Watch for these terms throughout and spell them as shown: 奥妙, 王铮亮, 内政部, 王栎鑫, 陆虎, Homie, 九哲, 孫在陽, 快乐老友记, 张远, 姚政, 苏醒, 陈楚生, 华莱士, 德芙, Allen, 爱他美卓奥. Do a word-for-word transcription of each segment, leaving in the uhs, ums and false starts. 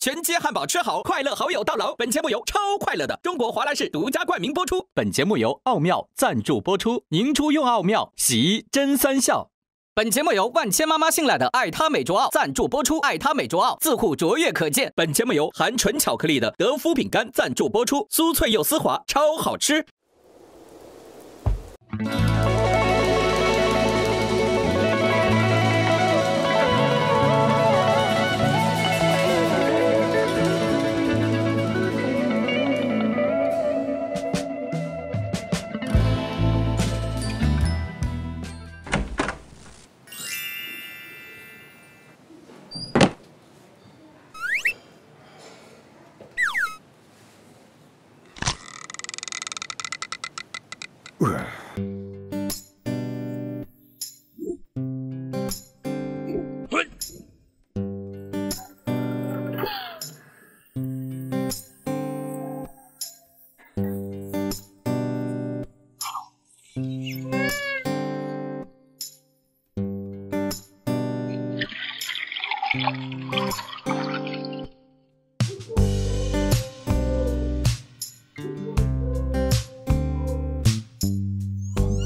全街汉堡吃好，快乐好友到老。本节目由超快乐的中国华莱士独家冠名播出。本节目由奥妙赞助播出。您出用奥妙，洗衣真三效。本节目由万千妈妈信赖的爱他美卓奥赞助播出。爱他美卓奥，自护卓越可见。本节目由含纯巧克力的德芙饼干赞助播出，酥脆又丝滑，超好吃。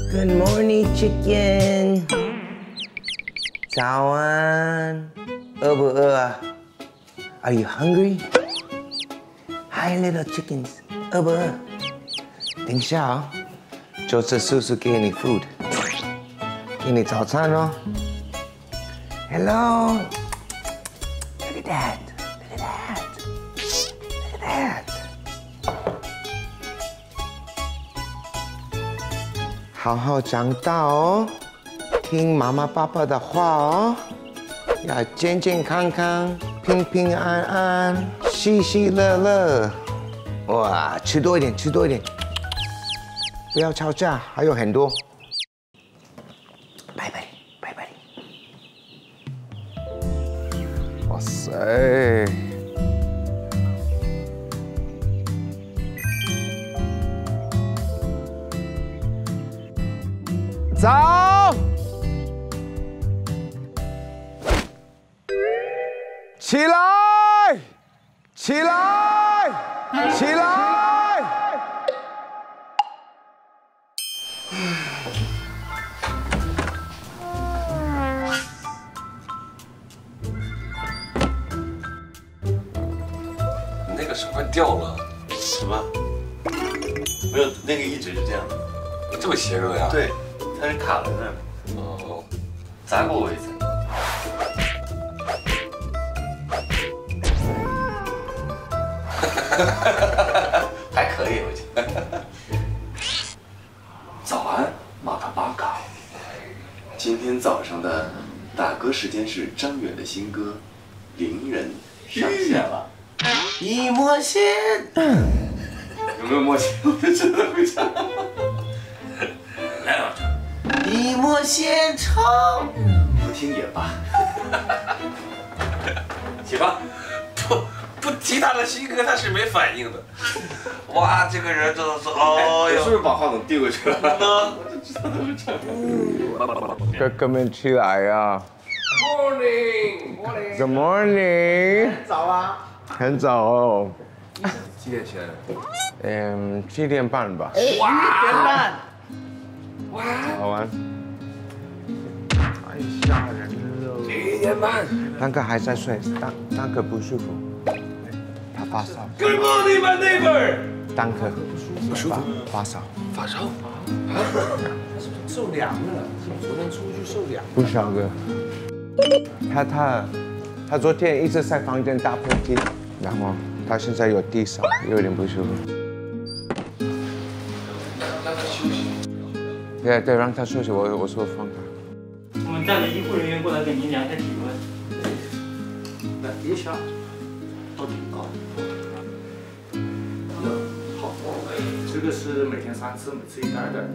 Good morning, chicken。早安，饿不饿啊 ？Are you hungry? Hi, little chickens。饿不饿？等一下啊、哦，就是叔叔给你 food， 给你早餐哦。Hello. Look at that. Look at that. Look at that. 好好长大哦，听妈妈爸爸的话哦，要健健康康、平平安安、喜喜乐乐。哇，吃多一点，吃多一点，不要吵架，还有很多。拜拜，拜拜。哇塞！ 早，起来，起来，起来！那个什么掉了？什么？没有，那个一直是这样的。这么邪恶呀？对。 它是卡在那儿，哦，砸过我一次。还可以，我觉得。早安，马卡巴卡。今天早上的打歌时间是张远的新歌《伶人》上线了。一摸心。有没有默契？我真的会唱。来吧。 一莫先唱，不听也罢。起吧，不不提他的新歌，他是没反应的。哇，这个人真的是，哦，是不是把话筒递过去了？我就知道他是唱歌。哥哥们起来呀 ！Morning，Morning。Good morning。很早啊。很早哦。几点起来的？嗯，七点半吧。哇，七点半。 好玩，太吓人了！七点半，丹哥还在睡，丹丹哥不舒服，他发烧。Good morning, my neighbor。丹哥不舒服，发烧，发烧，他是不是受凉了？是不是昨天出去受凉？不晓得。他他他昨天一直在房间打喷嚏，然后他现在有低烧，有点不舒服。 对对，让他休息，我我说放他。我们带了医护人员过来给您量一下体温。来，别笑。到底高？好，这个是每天三次，每次一袋的。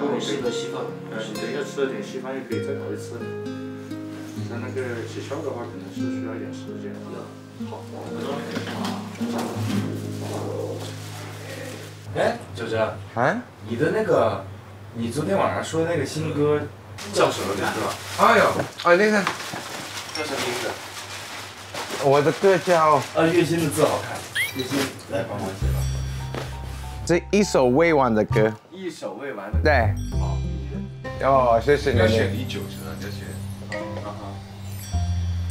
然后你吃一个稀饭。呃，你等一下吃了点稀饭就可以再搞一次。那那个气消的话，可能是需要一点时间。好。哎，哲哲。哎。你的那个，你昨天晚上说的那个新歌叫什么名字了？哎呦，哎那个叫什么名字？我的歌叫……呃，月薪的字好看。月薪，来帮我写吧。这一首未完的歌。一首未完的。对。好。哦，谢谢你。要选第九首了，要选。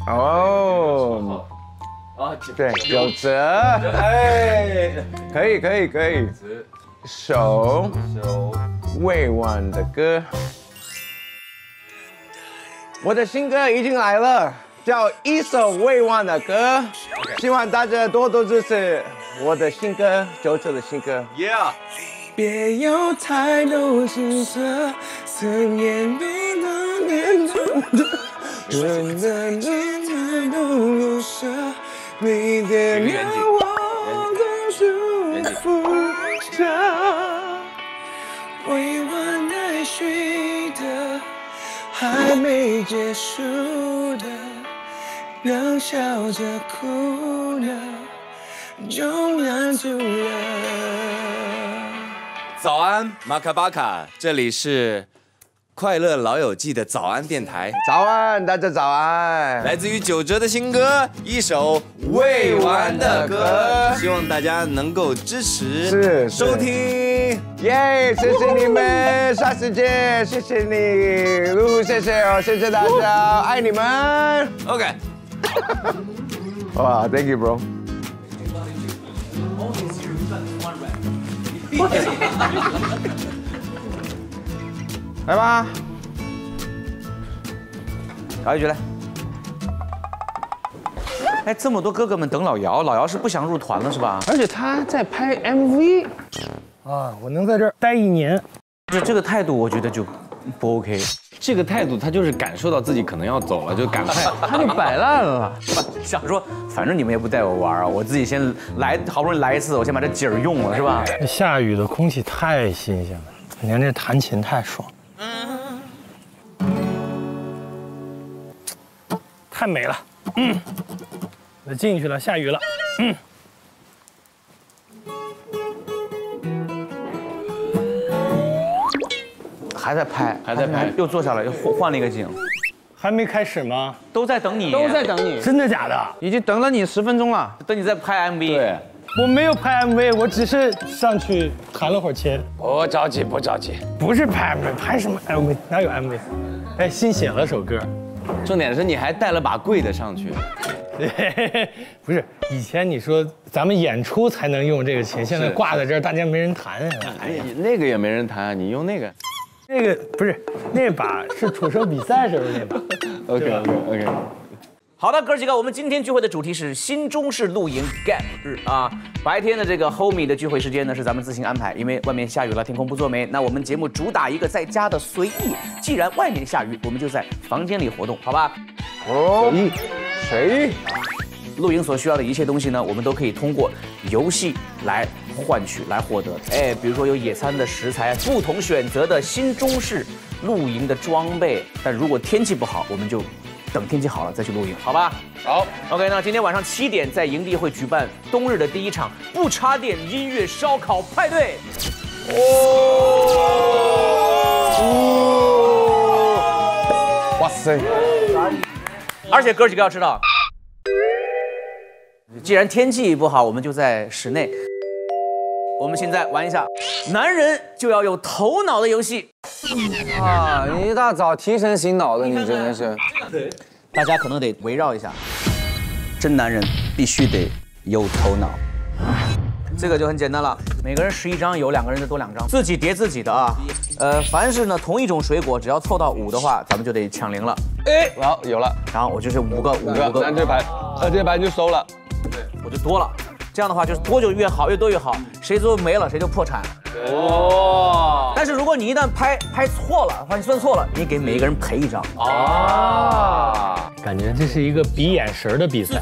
哦，啊，对，有哲，哎，可以可以可以，首未完的歌，我的新歌已经来了，叫一首未完的歌，希望大家多多支持我的新歌，九九的新歌 ，Yeah， 别有太多心酸，思念没能忍住。 真的难太懂不舍，你的脸我都祝福着。未完待续的，还没结束的，能笑着哭了，就满足了。早安，马卡巴卡，这里是。 快乐老友记的早安电台，早安，大家早安！来自于九哲的新歌，一首未完的歌，希望大家能够支持、是收听，耶！ Yeah, 谢谢你们，下次见，谢谢你，露露，谢谢哦，谢谢大家，爱你们 ，OK。哇，Thank you, bro。来吧，搞一局来。哎，这么多哥哥们等老姚，老姚是不想入团了是吧？而且他在拍 M V。啊，我能在这儿待一年，就这个态度，我觉得就不 OK。这个态度，他就是感受到自己可能要走了，就赶快，他就摆烂了，想说反正你们也不带我玩啊，我自己先来，好不容易来一次，我先把这劲儿用了是吧？下雨的空气太新鲜了，你看这弹琴太爽。 太美了，嗯，我进去了，下雨了，嗯。还在拍，还在拍，又坐下来，又换了一个景。还没开始吗？都在等你，都在等你，真的假的？已经等了你十分钟了，等你在拍 M V。对，我没有拍 M V， 我只是上去弹了会儿琴。不着急，不着急，不是拍 M V， 拍什么 M V？ 哪有 M V？ 哎，新写了首歌。 重点是你还带了把贵的上去，不是以前你说咱们演出才能用这个琴，现在挂在这儿大家没人弹啊。哎呀，那个也没人弹啊，你用那个，那个不是那把是楚生比赛时候那把。OK OK OK。好的，哥几个，我们今天聚会的主题是新中式露营 gap 日啊。白天的这个 homie 的聚会时间呢是咱们自行安排，因为外面下雨了，天空不作美。那我们节目主打一个在家的随意，既然外面下雨，我们就在房间里活动，好吧？哦，谁？露营所需要的一切东西呢，我们都可以通过游戏来换取、来获得。哎，比如说有野餐的食材，不同选择的新中式露营的装备。但如果天气不好，我们就。 等天气好了再去露营，好吧？好 ，OK。那今天晚上七点在营地会举办冬日的第一场不插电音乐烧烤派对。哦，哇塞！而且哥几个要知道，既然天气不好，我们就在室内。我们现在玩一下，男人就要有头脑的游戏。 啊！你一大早提神醒脑的，你真的是。对，大家可能得围绕一下，真男人必须得有头脑。这个就很简单了，每个人十一张，有两个人就多两张，自己叠自己的啊。呃，凡是呢同一种水果，只要凑到五的话，咱们就得抢零了。哎，好，有了。然后我就是五个，五个，咱这盘，呃，这盘就收了。对，我就多了。这样的话就是多就越好，越多越好，谁最后没了谁就破产。 哦，但是如果你一旦拍拍错了，发现算错了，你给每一个人赔一张。啊，感觉这是一个比眼神的比赛，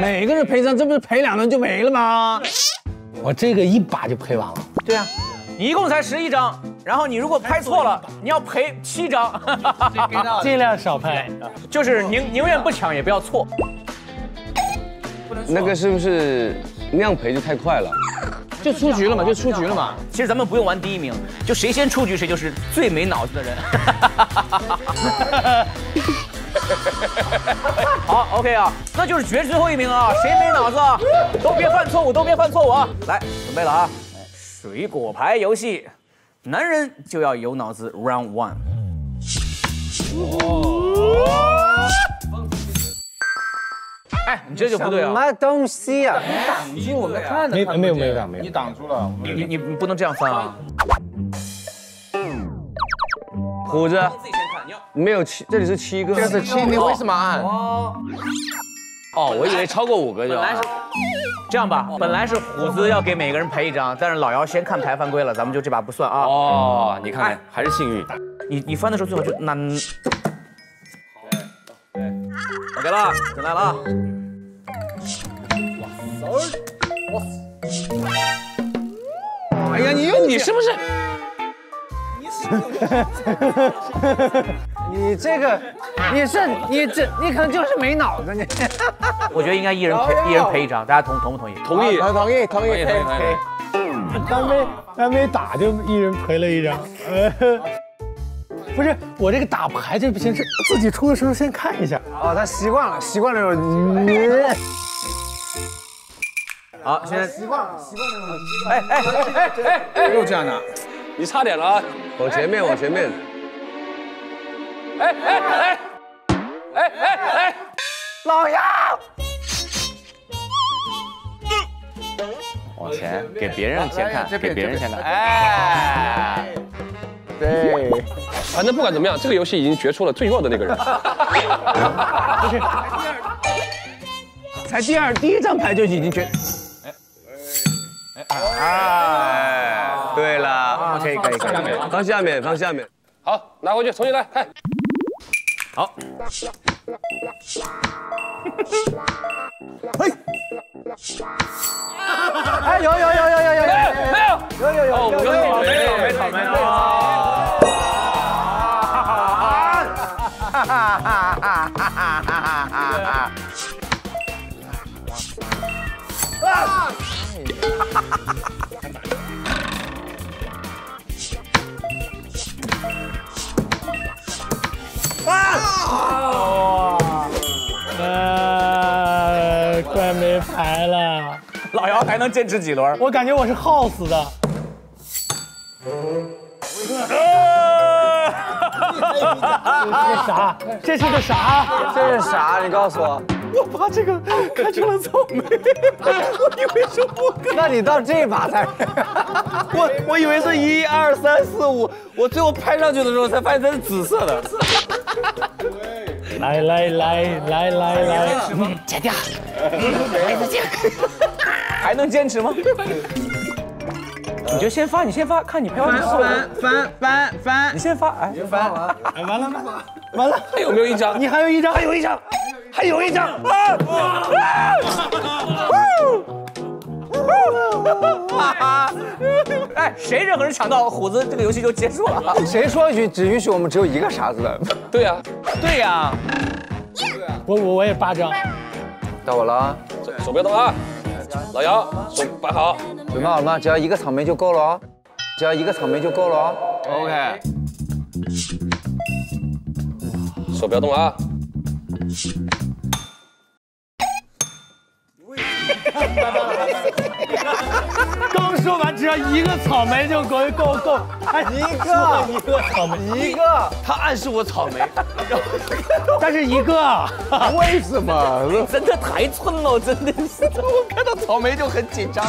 每个人赔一张，这不是赔两轮就没了吗？我这个一把就赔完了。对啊，你一共才十一张，然后你如果拍错了，你要赔七张，尽量少拍，就是宁宁愿不抢也不要错。那个是不是那样赔就太快了？就出局了嘛，就出局了嘛。其实咱们不用玩第一名，就谁先出局谁就是最没脑子的人。好 ，OK 啊，那就是决最后一名啊，谁没脑子啊，都别犯错误，都别犯错误啊！来，准备了啊，水果牌游戏，男人就要有脑子 ，Round One。哦。哎，你这就不对啊！什么东西啊？你挡住我们看的，没没有没有没有，你挡住了，你你你不能这样翻啊！虎子。 没有七，这里是七个。这是七，你为什么按？哦，哦，我以为超过五个就。本来是这样吧，本来是虎子要给每个人赔一张，但是老姚先看牌犯规了，咱们就这把不算啊。哦，你看看，还是幸运。你你翻的时候最好就那。好，OK 了，准来了啊。哇塞！哇！哎呀，你用你是不是？ 你这个，你是你这你可能就是没脑子你。我觉得应该一人赔一人赔一张，大家同同不同意？同意，同意，同意，同意。还没还没打就一人赔了一张。不是我这个打牌这不行，是自己出的时候先看一下。哦，他习惯了，习惯了。好，现在习惯了，习惯了。哎哎哎哎哎！又这样的。 你差点了啊！我前面，我前面。哎哎哎！哎哎哎！老姚，往前，给别人先看，给别人先看。哎，对。反正不管怎么样，这个游戏已经决出了最弱的那个人。不是，才第二，第一张牌就已经决。哎哎哎！ 对了，可以可以可以，放下面放下面，好，拿回去重新来，看，好，嘿，哎有有有有有有有有有有有有没有没草莓啊！哈哈哈哈哈哈哈哈！啊！ 啊！呃，快没牌了。老姚还能坚持几轮？我感觉我是耗死的。这啥？这是个啥？这是啥？你告诉我。我把这个看成了草莓，我以为是五个。那你到这把才，我我以为是一二三四五，我最后拍上去的时候才发现它是紫色的。 来来来来来来，剪掉，孩子见，还能坚持吗？你就先发，你先发，看你票数。翻翻翻翻，你先发，哎，翻完，哎，完了吗？完了，还有没有一张？你还有一张，还有一张，还有一张啊！啊！哎，谁任何人抢到虎子，这个游戏就结束了。谁说一句只允许我们只有一个傻子的？对呀，对呀。我我我也八张，到我了啊！手别动啊！老姚，手摆好，准备好了吗？只要一个草莓就够了哦，只要一个草莓就够了哦。OK。手不要动啊！ 刚说完，只要一个草莓就够够够，哎，一个一个草莓，一个，他暗示我草莓，但是一个，为什么？真的太蠢了，真的是，我看到草莓就很紧张。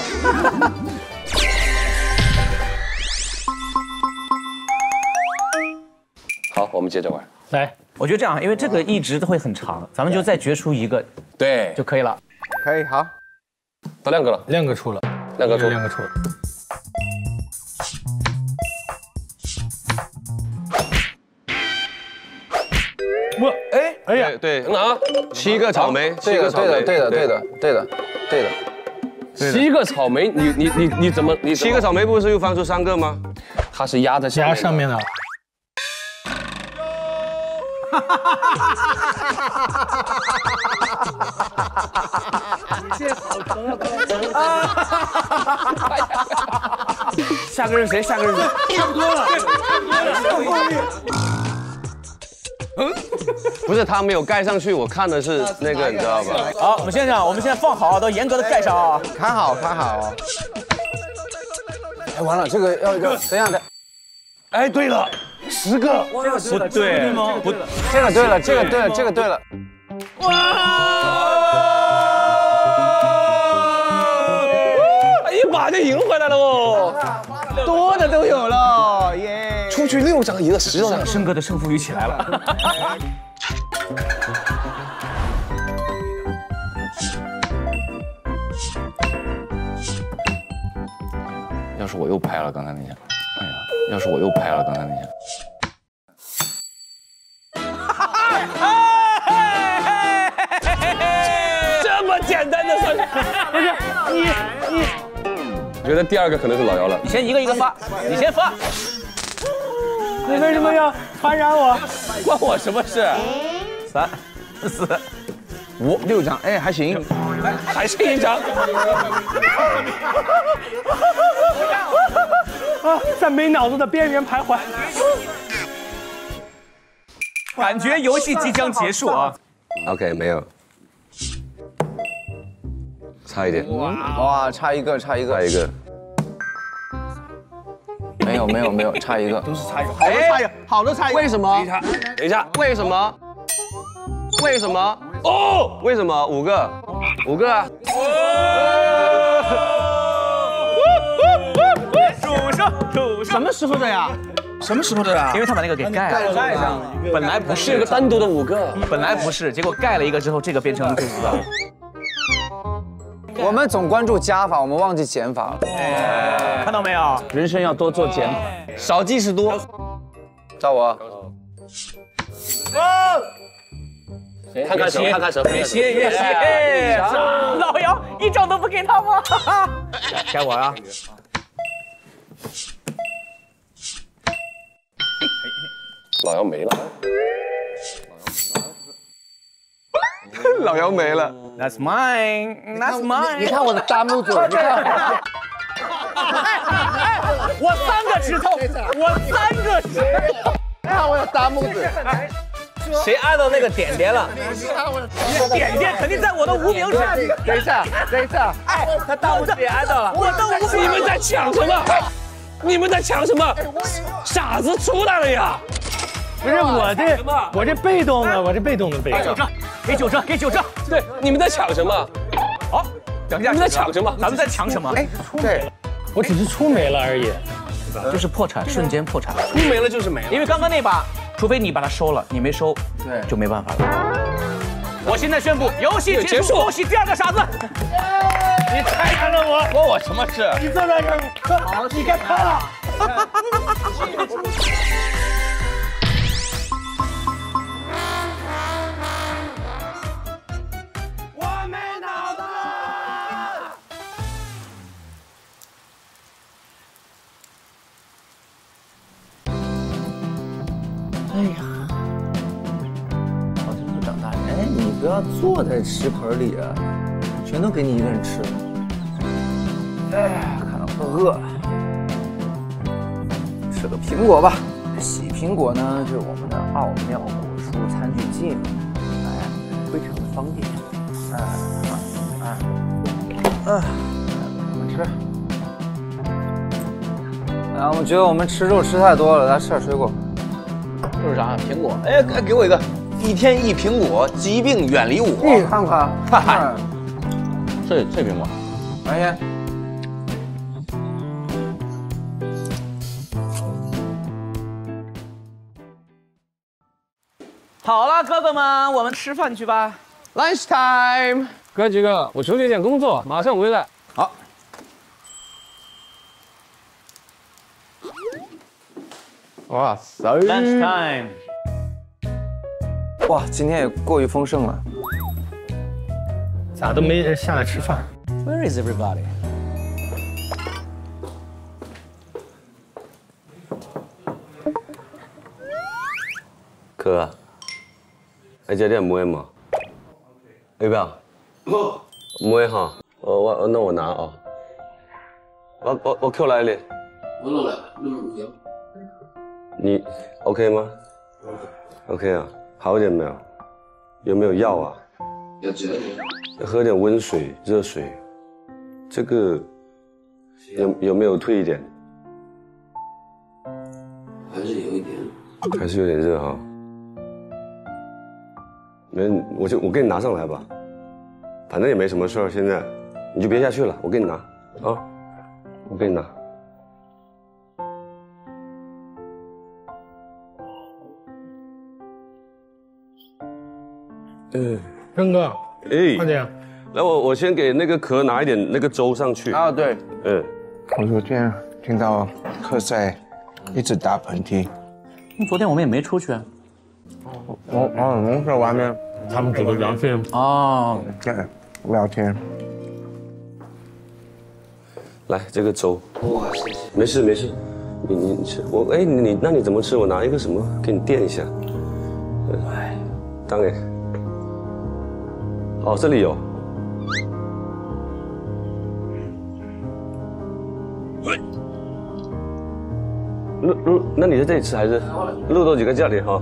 好，我们接着玩，来，我觉得这样，因为这个一直都会很长，咱们就再决出一个，对，就可以了，可以，好。 到亮哥了，亮哥出了，亮哥出，亮哥出了。我哎哎呀，对，拿七个草莓，七个草莓，对的对的对的对的对的，七个草莓，你你你你怎么你七个草莓不是又放出三个吗？它是压在上面的。压上面的。哈哈哈哈哈哈！你这好疼啊！啊！下个是谁？下个是谁？差不多了，差不多了，差不多了。 嗯，不是他没有盖上去，我看的是那个，你知道吧？好，我们现在我们现在放好，都严格的盖上啊，看好看好。哎，完了，这个要要怎样的？哎，对了，十个，不对吗？不，这个对了，这个对了，这个对了。哇！一把就赢回来了哦，多的都有了，耶！ 出去六张，赢了十张，申哥的胜负欲起来了。要是我又拍了刚才那下，哎呀，要是我又拍了刚才那下，这么简单的算不是你你，我觉得第二个可能是老姚了。你先一个一个发，你先发。 你为什么要传染我？关我什么事？三、四、五、六张，哎，还行，还是一张。啊，在没脑子的边缘徘徊，感觉游戏即将结束啊。OK， 没有，差一点。哇，差一个，差一个，差一个。 没有没有没有，差一个，都是差一个，好多差一个，好多差一个。为什么？等一下，为什么？为什么？哦，为什么？五个，五个。数上数上，什么时候的呀？什么时候的呀？因为他把那个给盖了，盖上了。本来不是个单独的五个，本来不是，结果盖了一个之后，这个变成最多的。我们总关注加法，我们忘记减法了。 看到没有，人生要多做减法，少即是多。找我。哦，看看谁，看看谁，越歇越歇。老姚一张都不给他吗？该我了。老姚没了。老姚没了。That's mine. That's mine. 你看我的弹幕组。 我三个指头，我三个指头。哎呀，我有大拇指。谁按到那个点点了？点点肯定在我的无名指。等一下，等一下，哎，他大拇指也按到了。我的无名指，你们在抢什么？你们在抢什么？傻子出来了呀！不是我这，我这被动的，我这被动的被动。九张，给九张，给九张。对，你们在抢什么？好，等一下，你们在抢什么？咱们在抢什么？哎，对。 我只是出没了而已，就是破产，瞬间破产。出没了就是没了，因为刚刚那把，除非你把它收了，你没收，对，就没办法了。我现在宣布游戏结束，恭喜第二个傻子。你拆穿了我，关我什么事？你坐在这儿，你该拍了。我没脑子。 哎呀，好像都长大了。哎，你不要坐在食盆里啊，全都给你一个人吃了。哎呀，看到快饿了，吃个苹果吧。洗苹果呢，就是我们的奥妙果蔬餐具剂，哎，非常的方便。哎哎哎，我们吃。啊，我觉得我们吃肉吃太多了，咱吃点水果。 这是啥？苹果。哎，给我一个，一天一苹果，疾病远离我。你看看，嗨，这这苹果，哎呀，好了，哥哥们，我们吃饭去吧。Lunch time。哥几个，我处理点工作，马上回来。好。 哇塞 ！Lunch time！ 哇，今天也过于丰盛了，咋都没人下来吃饭 ？Where is everybody？啊？哎，姐，你唔会嘛？要不要？唔会哈。哦，我那我拿哦。我我我 Q 来咧。我落来，你唔要？你 OK 吗 ？OK 啊，好一点没有？有没有药啊？要吃。要喝点温水、热水。这个有有没有退一点？ 还是有一点，还是有点热哈。没，我就我给你拿上来吧，反正也没什么事儿。现在你就别下去了，我给你拿啊，我给你拿。嗯，坤哥，哎，快点，来我我先给那个壳拿一点那个粥上去啊。对，嗯，我昨天听到客在。 一直打喷嚏，昨天我们也没出去。我我我在外面，他们只能聊天。哦，对，聊天。来，这个粥。哇，谢谢。没事没事，你你吃我哎你那你怎么吃？我拿一个什么给你垫一下。哎，当然。哦，这里有。哎 录录，那你在这里吃还是录多几个家里哈？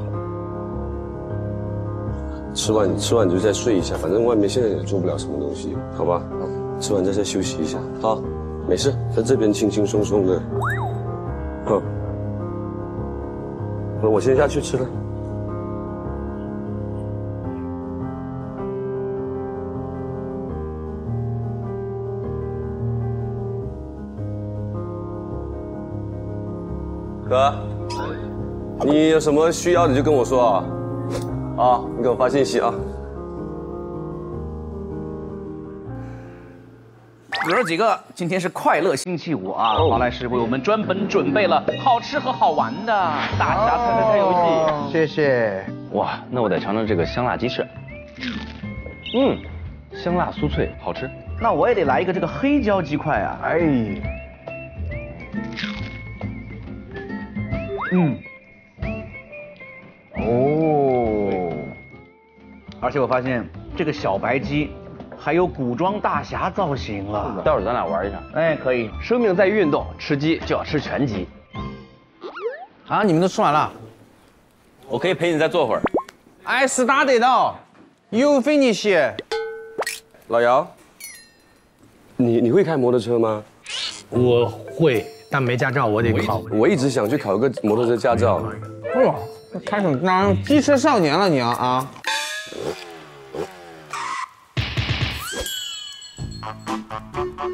吃完吃完你就再睡一下，反正外面现在也做不了什么东西，好吧？吃完再再休息一下，好，没事，在这边轻轻松松的。哼，那我先下去吃了。哥，你有什么需要你就跟我说啊，啊，你给我发信息啊。哥儿几个，今天是快乐星期五啊，华莱士为我们专门准备了好吃和好玩的大侠猜猜猜游戏，谢谢。哇，那我得尝尝这个香辣鸡翅，嗯，香辣酥脆，好吃。那我也得来一个这个黑椒鸡块啊，哎。 嗯，哦，而且我发现这个小白鸡还有古装大侠造型了。待会儿咱俩玩一下。哎，可以。生命在运动，吃鸡就要吃全鸡。啊，你们都吃完了？我可以陪你再坐会儿。I started now, you finish。老姚，你你会开摩托车吗？我会。 但没驾照，我得考。我一直想去考一个摩托车驾照。哇，开什么当机车少年了你啊啊！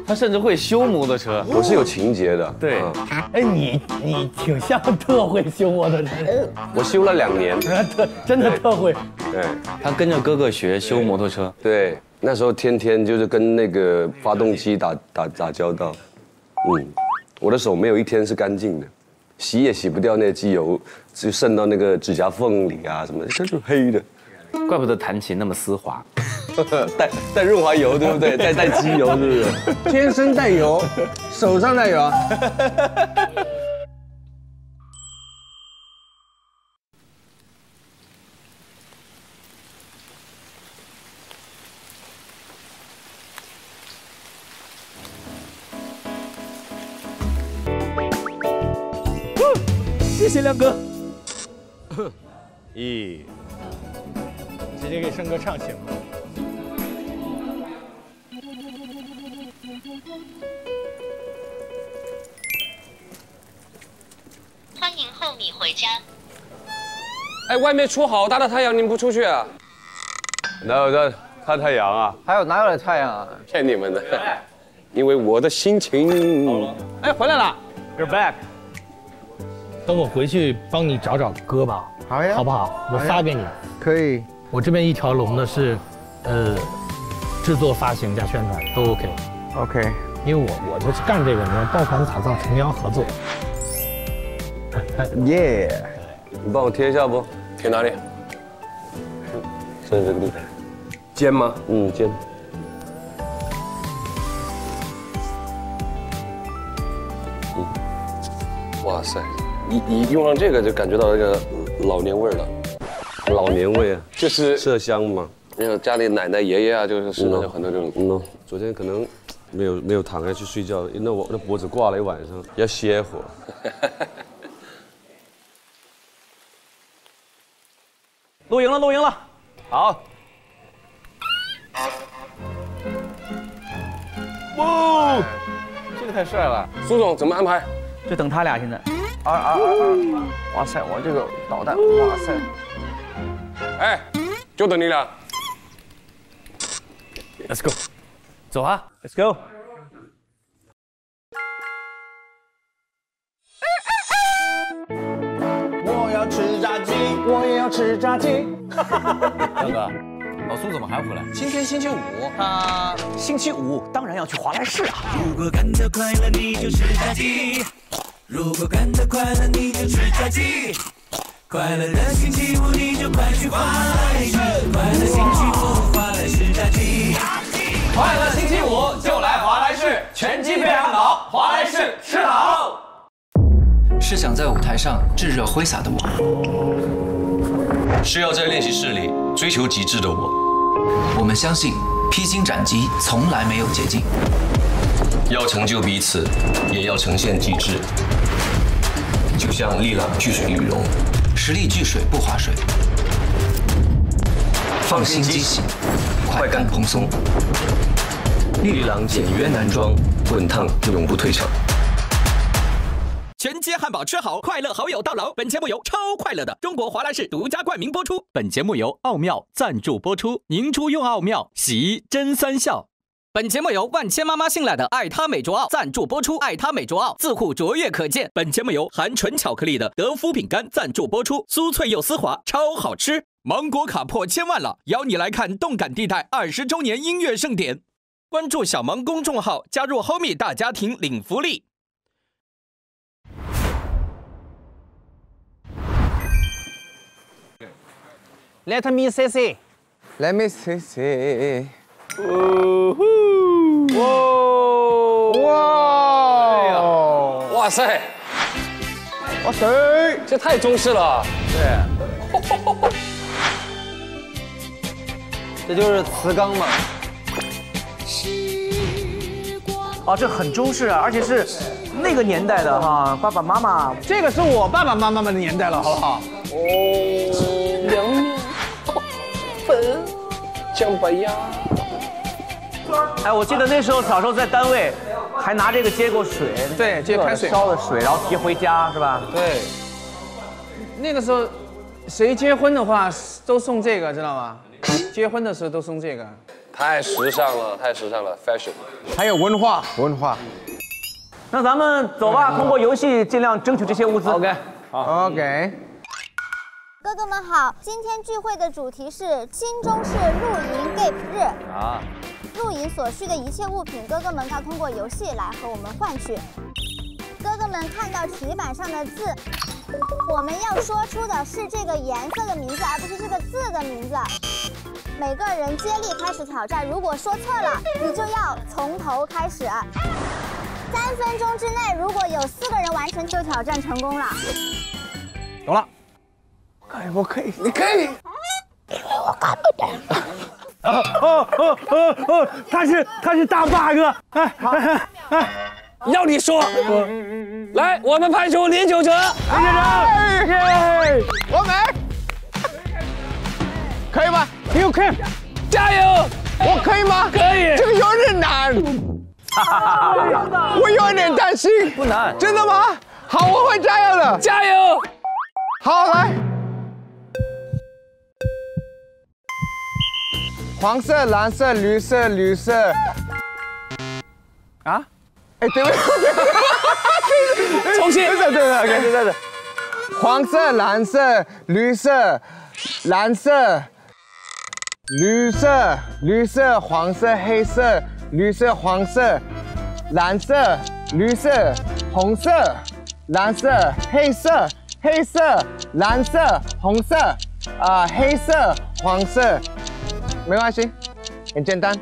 他甚至会修摩托车，我是有情节的。对，哎，你你挺像特会修摩托车。我修了两年，特真的特会。对，他跟着哥哥学修摩托车。对，那时候天天就是跟那个发动机打打打交道，嗯。 我的手没有一天是干净的，洗也洗不掉那个机油，就渗到那个指甲缝里啊什么的，这就黑的。怪不得弹琴那么丝滑，带带润滑油对不对？再带机油是不是？天生带油，手上带油。谢谢亮哥。咦，直接给胜哥唱行吗？欢迎后米回家。哎，外面出好大的太阳，你们不出去啊？哪有在晒太阳啊？还有哪有太阳啊？骗你们的，因为我的心情。哎，回来了 ，You're back。 等我回去帮你找找歌吧，好呀，好不好？我发给你。可以。我这边一条龙的是，呃，制作、发行加宣传都 OK。OK。因为我我就是干这个，你要抱团打造琼瑶合作。耶！你帮我贴一下不？贴哪里？这是这个地方。肩吗？嗯，肩。 哇塞！一一用上这个就感觉到那个老年味儿了。老年味啊，就是麝香嘛。没有家里奶奶爷爷啊，就是身上有很多这种。喏，昨天可能没有没有躺下去睡觉，那我那脖子挂了一晚上，要歇会儿。露营了，露营了，好。哇，这个太帅了！苏总怎么安排？就等他俩现在。啊啊啊！哇塞，我这个导弹，哇塞！哎，就等你俩。Let's go， 走啊 ！Let's go。我要吃炸鸡，我也要吃炸鸡。大哥。 老苏怎么还回来？今天星期五，他星期五当然要去华莱士啊。如果干得快了，你就吃炸鸡；如果干得快了，你就吃炸鸡。快乐的星期五，你就快去华莱士。快乐星期五，华莱士炸鸡。快乐星期五就来华莱士，全鸡配汉堡，华莱士吃好。是想在舞台上炙热挥洒的我。 是要在练习室里追求极致的我。我们相信，披荆斩棘从来没有捷径。要成就彼此，也要呈现极致。就像力量聚水羽绒，实力聚水不划水。放心激喜，快感蓬松。力量简约男装，滚烫永不退场。 全街汉堡吃好，快乐好友到老。本节目由超快乐的中国华莱士独家冠名播出。本节目由奥妙赞助播出。您出用奥妙，洗衣真三效。本节目由万千妈妈信赖的爱他美卓奥赞助播出。爱他美卓奥自护卓越可见。本节目由含纯巧克力的德芙饼干赞助播出。酥脆又丝滑，超好吃。芒果卡破千万了，邀你来看动感地带二十周年音乐盛典。关注小芒公众号，加入 Homie 大家庭领福利。 Let me see see. Let me see see. Woohoo! Wow! Wow! 哇塞！哇塞！这太中式了。对。这就是磁钢嘛。哦，这很中式啊，而且是那个年代的哈，爸爸妈妈。这个是我爸爸妈妈们的年代了，好不好？哦，凉面。 粉酱白鸭。哎，我记得那时候小时候在单位，还拿这个接过水，对，接开水烧的水，然后提回家是吧？对。那个时候，谁结婚的话都送这个，知道吗？结婚的时候都送这个，太时尚了，太时尚了 ，fashion。还有文化，文化。那咱们走吧，通过游戏尽量争取这些物资。OK， 好 ，OK。 哥哥们好，今天聚会的主题是新中式露营 G A P 日啊。露营所需的一切物品，哥哥们要通过游戏来和我们换取。哥哥们看到题板上的字，我们要说出的是这个颜色的名字，而不是这个字的名字。每个人接力开始挑战，如果说错了，你就要从头开始。三分钟之内，如果有四个人完成，就挑战成功了。懂了。 哎，我可以，你可以，因为我看不懂。哦哦哦哦哦，他是他是大 bug， 哎哎哎，要你说，来，我们派出林九哲，林九哲，我们，可以吧 ？You can， 加油！我可以吗？可以，这个有点难，我有点担心。不难，真的吗？好，我会加油的，加油！好，来。 黄色、蓝色、绿色、绿色。啊？哎，对不起，重新。对对对对对对对。黄色、蓝色、绿色、蓝色、绿色、绿色、黄色、黑色、绿色、黄色、蓝色、绿色、红色、蓝色、黑色、黑色、蓝色、红色，啊，黑色、黄色。 没关系，很简单。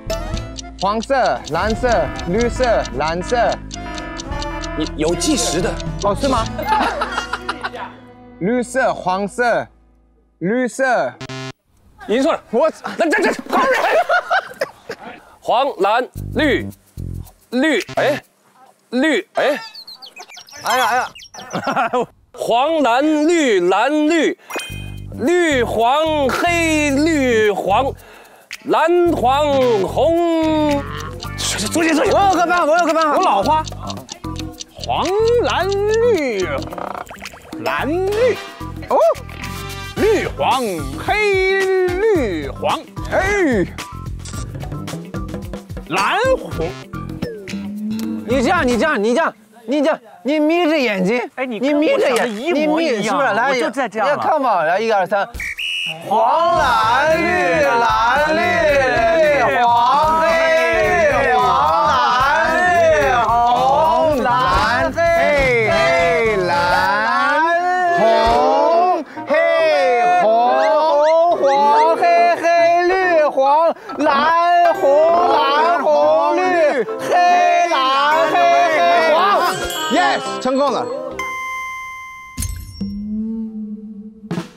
黄色、蓝色、绿色、蓝色。你有计时的哦？是吗？绿色、黄色、绿色，你错了，我那这这黄蓝绿绿哎绿哎，哎呀哎呀，黄蓝绿蓝绿绿黄黑绿黄蓝黄红，出去出去，我有个办法，我有个办法，我老花，黄蓝绿蓝绿哦。 绿黄黑绿黄，哎，蓝红。你这样，你这样，你这样，你这样，你眯着眼睛，哎，你你眯着眼，你眯是不是？来，就再这样了。看吧，来，一二三，黄蓝绿蓝绿绿黄黑黄蓝绿红蓝黑黑蓝。 蓝红蓝红绿黑蓝黑黑黄 ，yes， 成功了。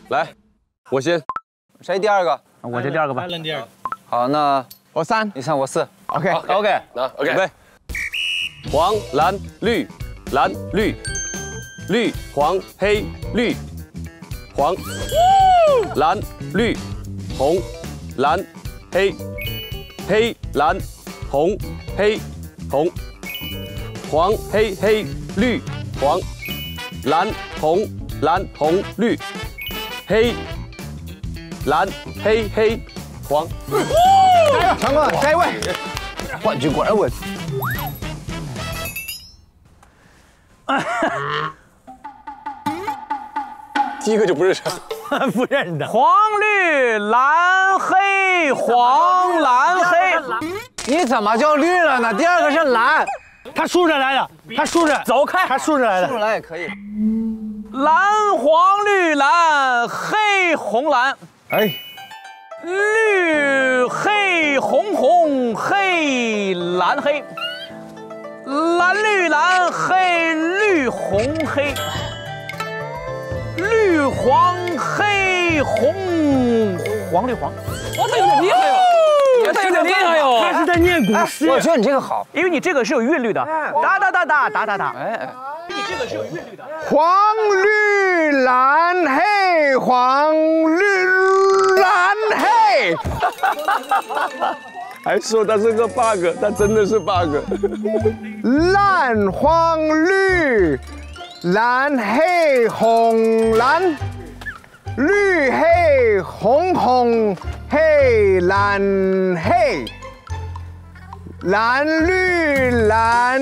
来，我先，谁第二个？我先第二个吧。艾伦第二个。好，那我三，你三我四。OK OK， 那 OK。对，黄蓝绿蓝绿绿黄黑绿黄蓝绿红蓝。 黑，黑蓝，红，黑，红，黄黑黑绿黄，蓝红蓝红绿，黑，蓝黑黑黄。成功，下一位，冠军果然稳。第一个就不认识，不认得。黄绿蓝黑。 黄蓝黑，你怎么就绿了呢？第二个是蓝，他竖着来的，他竖着走开，他竖着来的，竖着来也可以。蓝黄绿蓝黑红蓝，哎，绿黑红红黑蓝黑，蓝绿蓝黑绿红黑，绿黄黑红。 黄绿黄，我他有点厉害哟，他有点厉害哟，他是在念古诗。我觉得你这个好，因为你这个是有韵律的，哒哒哒哒哒哒哒。哎，你这个是有韵律的。黄绿蓝黑黄绿蓝黑，还说他是个 bug， 他真的是 bug。蓝黄绿蓝黑红蓝。 绿黑红红黑蓝黑，蓝绿蓝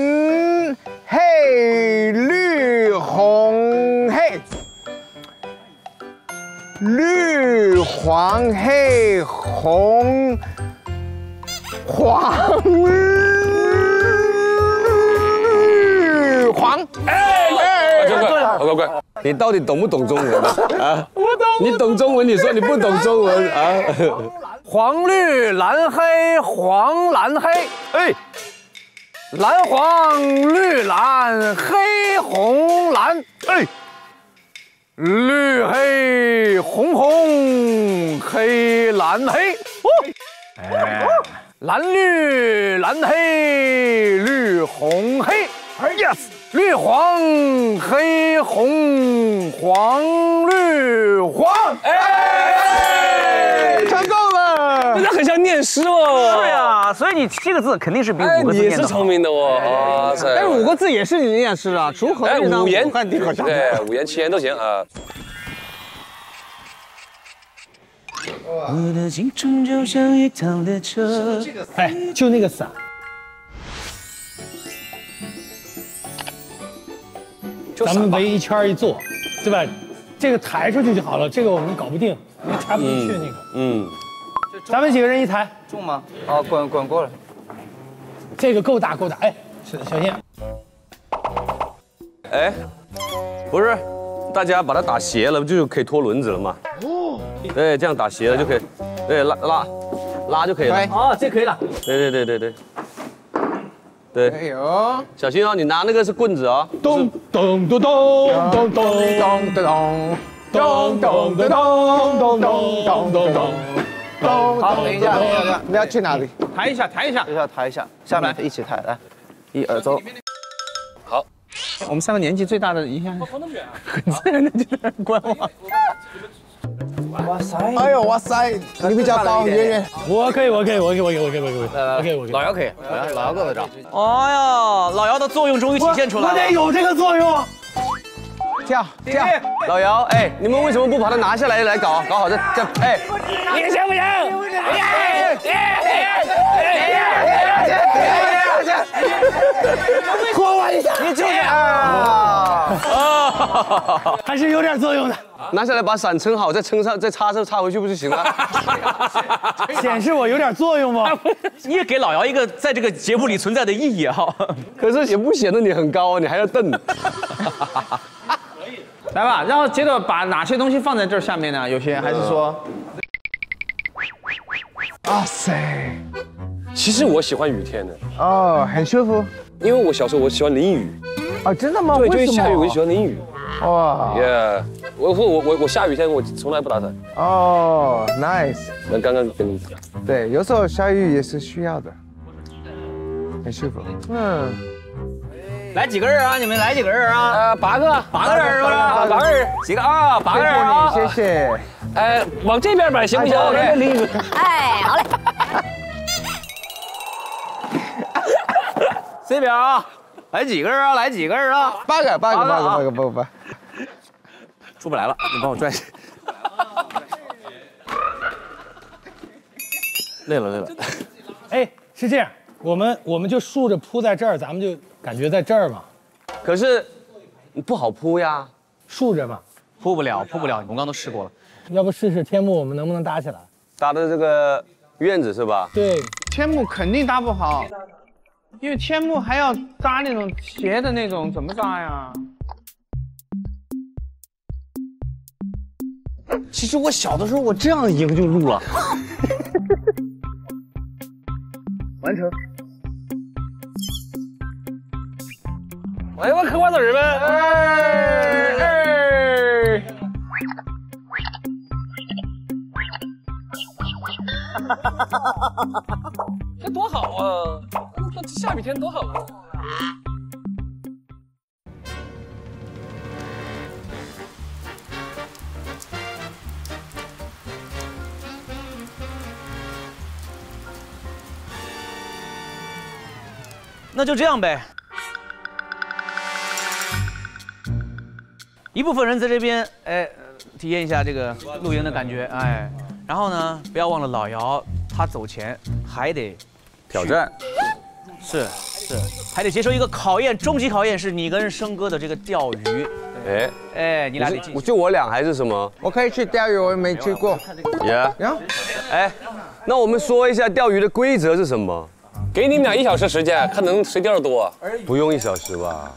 黑绿红黑，绿黄黑红黄绿黄。哎，乖乖，好乖乖。 你到底懂不懂中文啊？不懂。你懂中文，你说你不懂中文啊？黄绿蓝黑黄蓝黑，哎，蓝黄绿蓝黑红蓝，哎，绿黑红红黑蓝黑，哦，蓝绿蓝黑绿红黑 ，yes。 绿黄黑红黄绿黄，哎，成功了！真的很像念诗哦。是呀，所以你七个字肯定是比五个字念的好。你也是聪明的哦，但是五个字也是你念诗啊，锄禾日当午，汗滴禾下土。对，五言七言都行啊。我的青春就像一趟列车。哎，就那个伞。 咱们围一圈一坐，对吧？这个抬出去就好了，这个我们搞不定，也抬不进去那个。嗯，咱们几个人一抬，重吗？啊，滚滚过来，这个够大够大。哎，小心！哎，不是，大家把它打斜了，就可以拖轮子了嘛。哦，对，这样打斜了就可以，对，拉拉拉就可以了。哦，这可以了。对对对对对。 对，哎呦，小心哦！你拿那个是棍子啊！咚咚咚咚咚咚咚咚，咚咚咚咚咚咚咚咚。好，等一下，等一下，你要去哪里？抬一下，抬一下，要抬一下，下面一起抬，来，一二走。好，我们三个年纪最大的，你看，跑那么远啊！很自然的就在那观望。 哇塞！哎呦哇塞！你比较高，圆圆。我可以，我可以，我可以，我可以，我可以，我可以，我可以，我可以。老姚可以，老姚够得着。哎呀，老姚的作用终于体现出来了。我得有这个作用。跳跳，老姚，哎，你们为什么不把它拿下来来搞？搞好这这，哎，你行不行？哎哎哎哎！过我一下，你就是啊，还是有点作用的。 拿下来，把伞撑好，再撑上，再插上，插回去不就行了？显示我有点作用吗？你也给老姚一个在这个节目里存在的意义哈。可是也不显得你很高啊，你还要蹬。可以。来吧，然后接着把哪些东西放在这下面呢？有些还是说，哇塞，其实我喜欢雨天的。哦，很舒服。因为我小时候我喜欢淋雨。啊，真的吗？对，就是下雨我就喜欢淋雨。 哇， yeah， 我我我我下雨天我从来不打伞。哦、oh, ，nice。那刚刚跟你讲，对，有时候下雨也是需要的，很舒服。嗯，来几个人啊？你们来几个人啊？呃，八个，八个人是吧？八个人，几个啊？八个人啊？谢谢。哎，往这边摆行不行？哎，好嘞。这边啊。 来几个人啊？来几个人啊？八个，八个，八个，八个，八个，八个。出不来了，你帮我拽。累了，累了。哎，是这样，我们我们就竖着铺在这儿，咱们就感觉在这儿嘛。可是不好铺呀，竖着嘛，铺不了，铺不了。我们刚都试过了，要不试试天幕，我们能不能搭起来？搭的这个院子是吧？对，天幕肯定搭不好。 因为天幕还要搭那种斜的那种，怎么搭呀？其实我小的时候，我这样赢就录了。完成。哎，我嗑瓜子儿呗！哎哎。哈哈哈哈哈哈！这多好啊！ 下雨天多好啊！那就这样呗。一部分人在这边，哎，体验一下这个露营的感觉，哎，然后呢，不要忘了老姚，他走前还得挑战。 是是，还得接受一个考验，终极考验是你跟生哥的这个钓鱼。哎哎，你俩得进。我就我俩还是什么？我可以去钓鱼，我也没去过。呀呀，哎，那我们说一下钓鱼的规则是什么？给你们俩一小时时间，看能谁钓得多。不用一小时吧？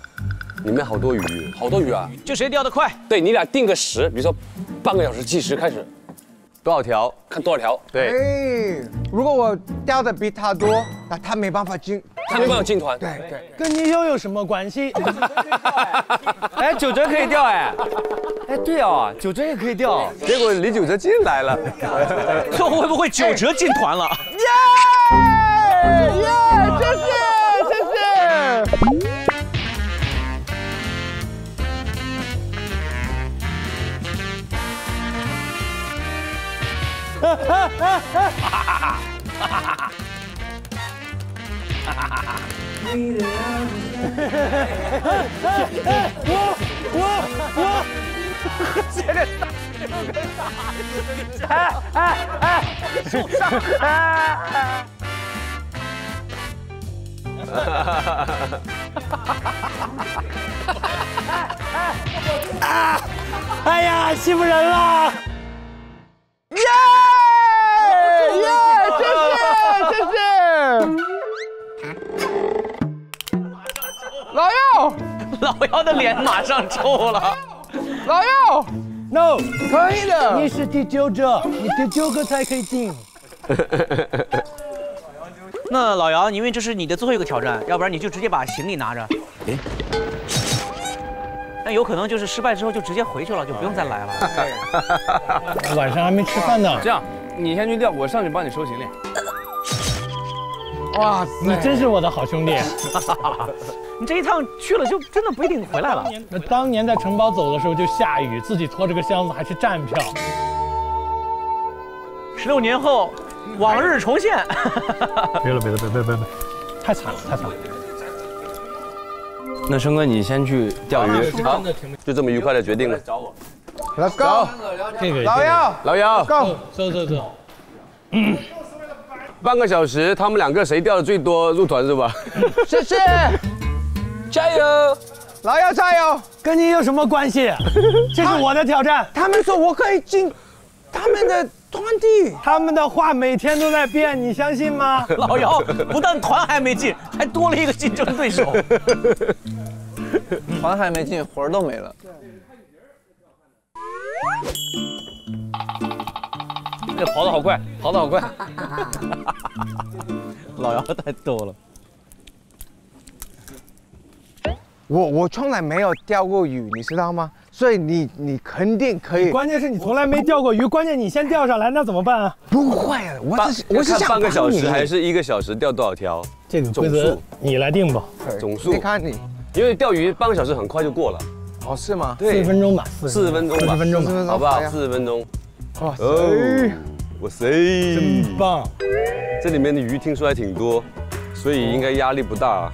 里面好多鱼，好多鱼啊！就谁钓得快。对你俩定个时，比如说半个小时计时开始，多少条？看多少条。对。如果我钓的比他多，那他没办法进。 他没办法进团，对对，跟泥鳅有什么关系？哎，九哲可以钓哎，哎对哦，九哲也可以钓，结果李九哲进来了，最后会不会九哲进团了？耶耶，谢谢谢谢。哈哈哈哈哈！ 哎呀，欺负人了！耶耶，谢谢谢谢。 老姚，老姚的脸马上臭了。老姚 ，no， 可以的。你是第九个，你第九个才可以进。那老姚，因为这是你的最后一个挑战，要不然你就直接把行李拿着。哎，但有可能就是失败之后就直接回去了，就不用再来了。对，晚上还没吃饭呢。这样，你先去钓，我上去帮你收行李。哇，你真是我的好兄弟！你这一趟去了就真的不一定回来了。那当年在城堡走的时候就下雨，自己拖着个箱子还是站票。十六年后，往日重现。别了，别了，别别别别！太惨了，太惨了。 那生哥，你先去钓鱼，好，就这么愉快的决定了。找我，来，go，这个老幺，老幺 ，go， 走走走。半个小时，他们两个谁钓的最多入团是吧？谢谢，加油，老幺加油，跟你有什么关系？这是我的挑战。他们说我可以进他们的团体，他们的话每天都在变，你相信吗？老姚不但团还没进，还多了一个竞争对手。团还没进，魂儿都没了。这跑得好快，跑得好快。老姚太逗了。我我从来没有钓过鱼，你知道吗？ 所以你你肯定可以，关键是你从来没钓过鱼，关键你先钓上来，那怎么办啊？不会啊，我是我是想半个小时还是一个小时钓多少条？这个规则你来定吧，总数。你看你，因为钓鱼半个小时很快就过了。哦，是吗？对，四十分钟吧，四十分钟吧，四十分钟，好不好？四十分钟。哇塞，哇塞，真棒！这里面的鱼听说还挺多，所以应该压力不大。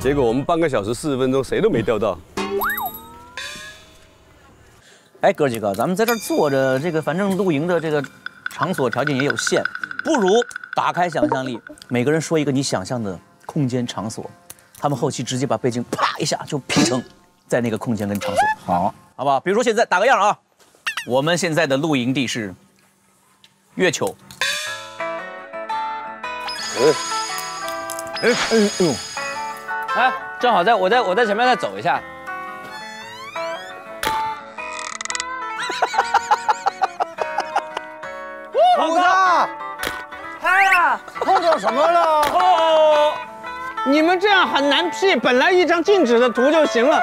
结果我们半个小时四十分钟，谁都没钓到。 哎，哥几个，咱们在这坐着，这个反正露营的这个场所条件也有限，不如打开想象力，每个人说一个你想象的空间场所，他们后期直接把背景啪一下就拼成在那个空间跟场所。好，好不好？比如说现在打个样啊，我们现在的露营地是月球。嗯，哎哎呦，哎，正好在我在我在前面再走一下。 猴子，嗨呀，碰到什么了？哦，你们这样很难 P， 本来一张静止的图就行了。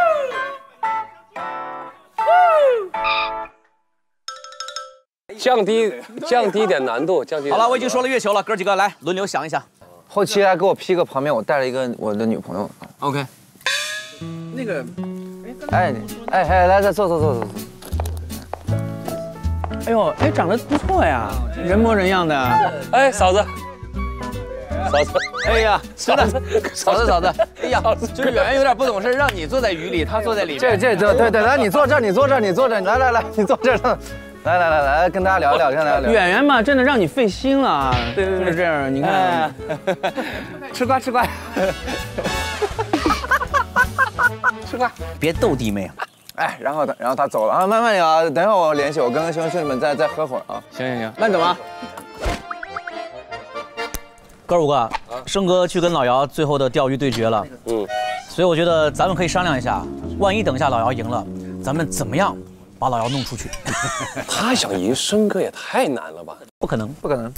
降低降低点难度，降低。好了，我已经说了月球了，哥几个来轮流想一下。后期来给我 P 个旁边，我带了一个我的女朋友。OK。那个，哎哎哎，来来坐坐坐坐坐。 哎呦，哎，长得不错呀，人模人样的。哎，嫂子，嫂子，哎呀，嫂子，嫂子，嫂子，哎呀，就是圆圆有点不懂事，让你坐在雨里，他坐在里面。这这这，对对，来，你坐这，你坐这，你坐这，来来来，你坐这上，来来来来，跟大家聊一聊，跟大家聊。圆圆嘛，真的让你费心了，对对对，就是这样，你看，吃瓜吃瓜，吃瓜，别逗弟妹啊。 哎，然后他，然后他走了啊！慢慢聊，等一会儿我联系，我跟兄弟们再再喝会儿啊！行行行，慢走啊！哥五个，啊、生哥去跟老姚最后的钓鱼对决了，嗯，所以我觉得咱们可以商量一下，万一等一下老姚赢了，咱们怎么样把老姚弄出去？他想赢生哥也太难了吧？不可能，不可能！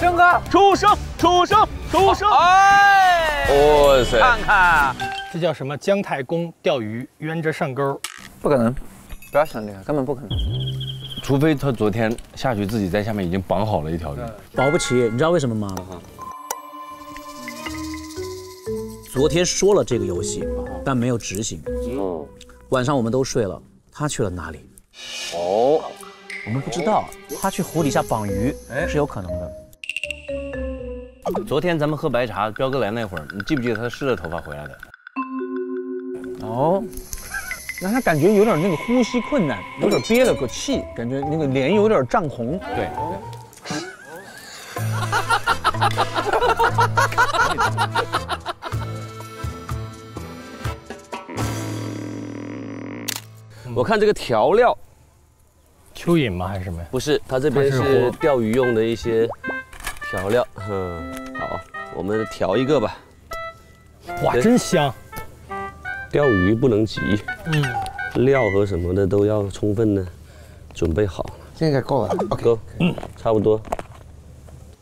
生哥，出生，出生，出生！哎，哇塞，看看。 这叫什么？姜太公钓鱼，冤着上钩，不可能！不要想这个，根本不可能。除非他昨天下去自己在下面已经绑好了一条鱼，保不齐。你知道为什么吗？嗯、昨天说了这个游戏，但没有执行。嗯、晚上我们都睡了，他去了哪里？哦，我们不知道。他去湖底下绑鱼，哎、是有可能的。 昨天咱们喝白茶，彪哥来那会儿，你记不记得他湿着头发回来的？哦，那他感觉有点那个呼吸困难，有点憋了个气，感觉那个脸有点涨红。对。我看这个调料，蚯蚓吗？还是什么呀？不是，它这边是钓鱼用的一些。 调料，嗯，好，我们调一个吧。哇，真香！钓鱼不能急，嗯，料和什么的都要充分的准备好。这个够了 ，OK， 够，嗯，差不多。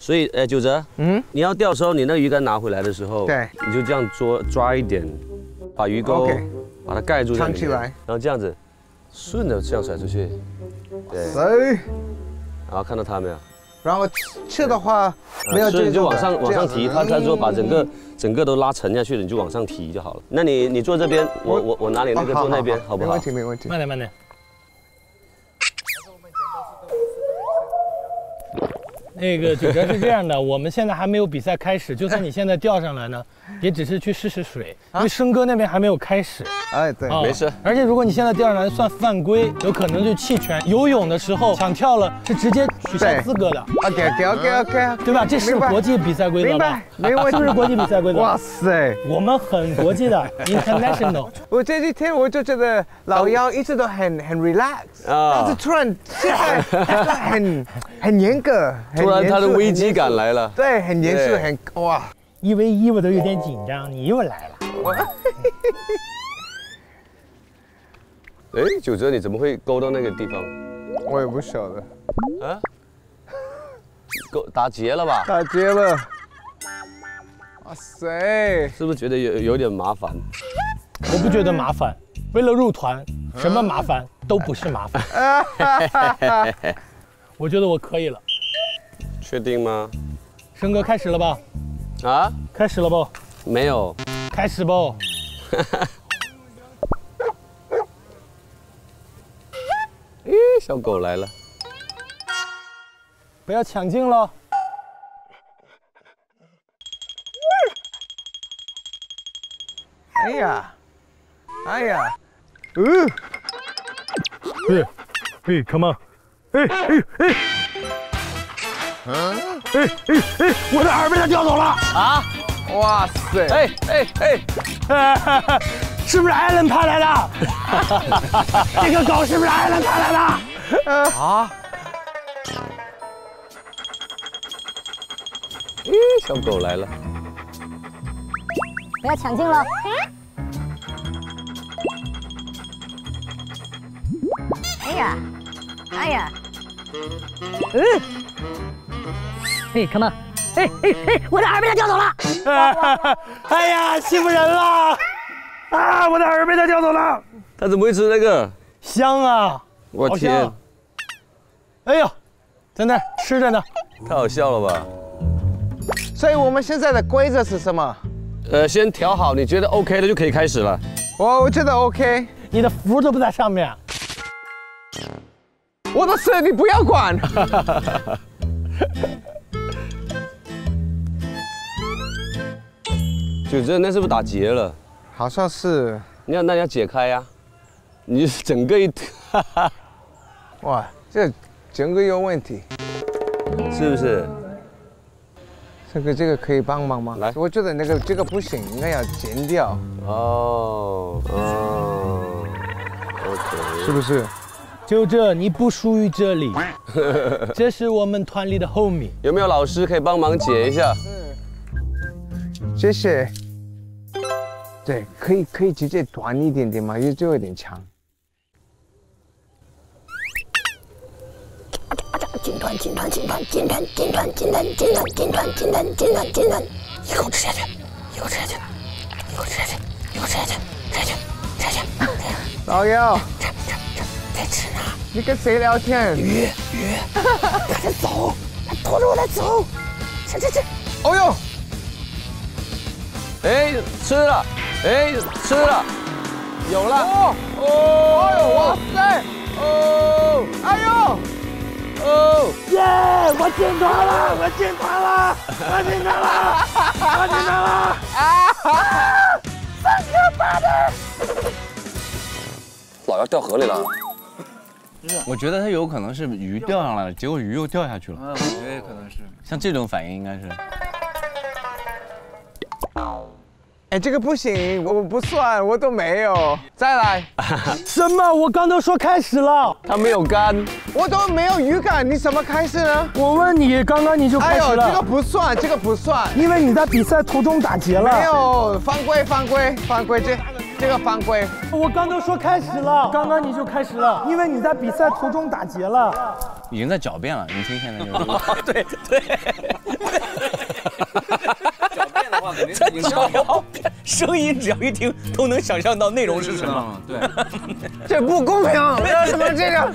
所以，哎，九哲，嗯，你要钓的时候，你那个鱼竿拿回来的时候，对，你就这样抓抓一点，把鱼钩 Okay. 把它盖住，撑起来，然后这样子顺着这样甩出去，对，然后看到它没有？然后吃的话没有，所以你就往上往上提，他他说把整个整个都拉沉下去了，你就往上提就好了。那你你坐这边，我我我拿你那个坐那边，好不好？没问题，没问题。慢点，慢点。那个九哲是这样的，我们现在还没有比赛开始，就算你现在钓上来呢，也只是去试试水，因为生哥那边还没有开始。哎，对，没事。而且如果你现在钓上来算犯规，有可能就弃权。游泳的时候抢跳了是直接取消资格的。OK OK OK OK， 对吧？这是国际比赛规则吧？没问题，是不是国际比赛规则？哇塞，我们很国际的 ，international。我这几天我就觉得老幺一直都很很 relax， 但是突然现在很很严格。突然，他的危机感来了。对，很严肃，很哇！一 v 一我都有点紧张，你又来了。哎，九哲，你怎么会勾到那个地方？我也不晓得。啊？勾打结了吧？打结了。哇塞！是不是觉得有有点麻烦？我不觉得麻烦。为了入团，什么麻烦都不是麻烦。我觉得我可以了。 确定吗？生哥，开始了吧？啊，开始了不？没有。开始不？咦，小狗来了！不要抢镜了。哎呀，哎呀，嗯，嘿，嘿 ，come on， 嘿，嘿，嘿。 嗯，哎哎哎，我的耳被他叼走了啊！哇塞！哎哎哎，是不是艾伦派来的？这个狗是不是艾伦派来的？啊！咦，小狗来了！不要抢镜了。哎呀，哎呀，嗯。 哎，干嘛？哎哎哎，我的耳被他叼走了！哎呀，欺负人了！啊，我的耳被他叼走了！他怎么会吃那个香啊？我天！哎呦，在那儿吃着呢，太好笑了吧？所以我们现在的规则是什么？呃，先调好，你觉得 OK 的就可以开始了。我我觉得 OK， 你的福都不在上面。我的事你不要管。九哲，那是不是打结了？好像是。你要那你要解开呀、啊，你整个一，哈哈，哇，这整个有问题，是不是？这个这个可以帮忙吗？来，我觉得那个这个不行，应该要剪掉。哦哦 ，OK， 是不是？九哲，你不属于这里，这是我们团里的后面。有没有老师可以帮忙解一下？ 谢谢。对，可以可以直接短一点点嘛，因为最后有点长。剪断剪断剪断剪断剪断剪断剪断剪断剪断剪断剪断，一口吃下去，一口吃下去，一口吃下去，一口吃下去，吃下去，吃下去。老幺，吃吃吃，在吃呢。你跟谁聊天？鱼鱼，他在走，他拖着我在走，吃吃吃。哦呦。 哎，吃了，哎，吃了，有了，哦，哦，哎呦，哇塞，哦，哎呦，哦，耶，我进团了，我进团了，我进团了，我进团了，啊哈，三个八的，老要掉河里了，我觉得他有可能是鱼掉上来了，结果鱼又掉下去了，嗯，我觉得也可能是，像这种反应应该是。 哎，这个不行，我不算，我都没有。再来，什么？我刚都说开始了，他没有杆，我都没有鱼竿，你怎么开始呢？我问你，刚刚你就开始了。哎呦，这个不算，这个不算，因为你在比赛途中打结了。没有，犯规，犯规，犯规，这这个犯规。我刚都说开始了，刚刚你就开始了，因为你在比赛途中打结了。已经在狡辩了。你听现在就是对对，狡辩的话肯定是影像好，声音只要一听都能想象到内容是什么。对，这不公平，为什么这个？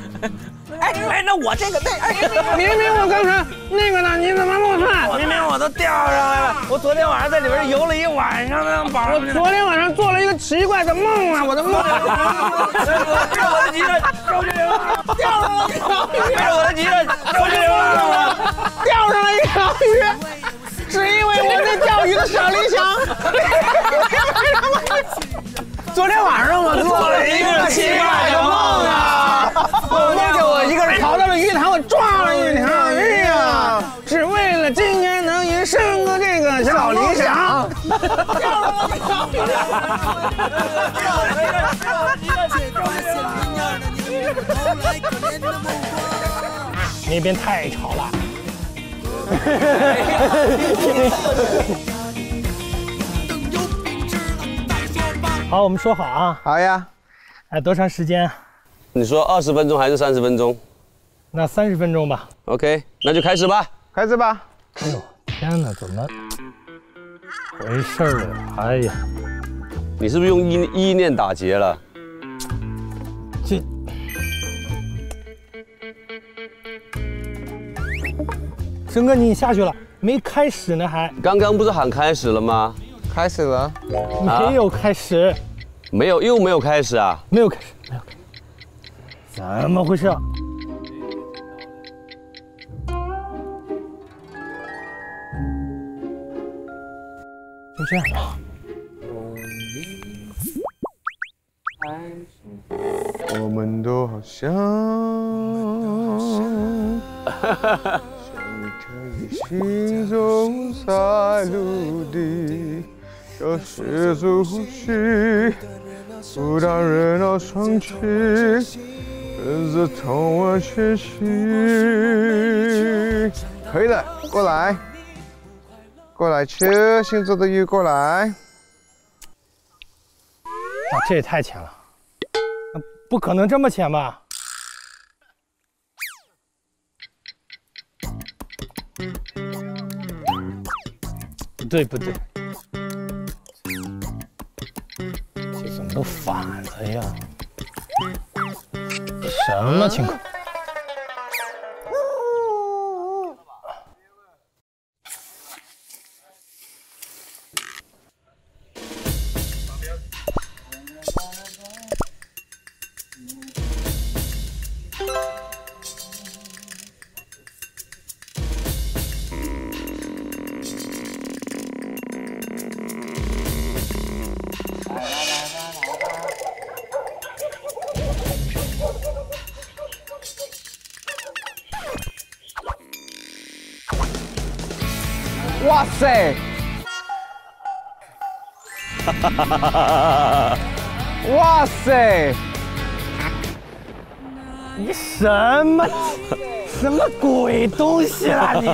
哎，那我这个那哎，明明我刚才那个呢，你怎么录串？明明我都钓上来了，我昨天晚上在里边游了一晚上呢，宝。我昨天晚上做了一个奇怪的梦啊，我的梦。让我的吉他周杰伦钓上了一条鱼，让我的吉他周杰伦钓上了一条鱼，是因为我在钓鱼的小理想。昨天晚上我做了一个奇怪的梦啊，我梦见我一个人跑到了鱼塘，我抓了一条鱼啊，是为了今年能实现个这个小理想。那边太吵了。好，我们说好啊。好呀。哎，多长时间？你说二十分钟还是三十分钟？那三十分钟吧。OK， 那就开始吧，开始吧。哎呦，天哪，怎么回事儿啊？哎呀，你是不是用意意念打结了？这申哥，你下去了，没开始呢还？刚刚不是喊开始了吗？开始了，没有开始，没有又没有开始啊，没有开始，没有开始，怎么回事？就这样吧。我们都好像，像一颗星踪在陆地。有时足呼吸，不当人老双栖，日子同我学习。可以的，过来，过来吃星座的鱼，过来。哇，这也太浅了，不可能这么浅吧？不对，不对。都反了呀！什么情况？哇塞！哇塞！你什么什么鬼东西啊你！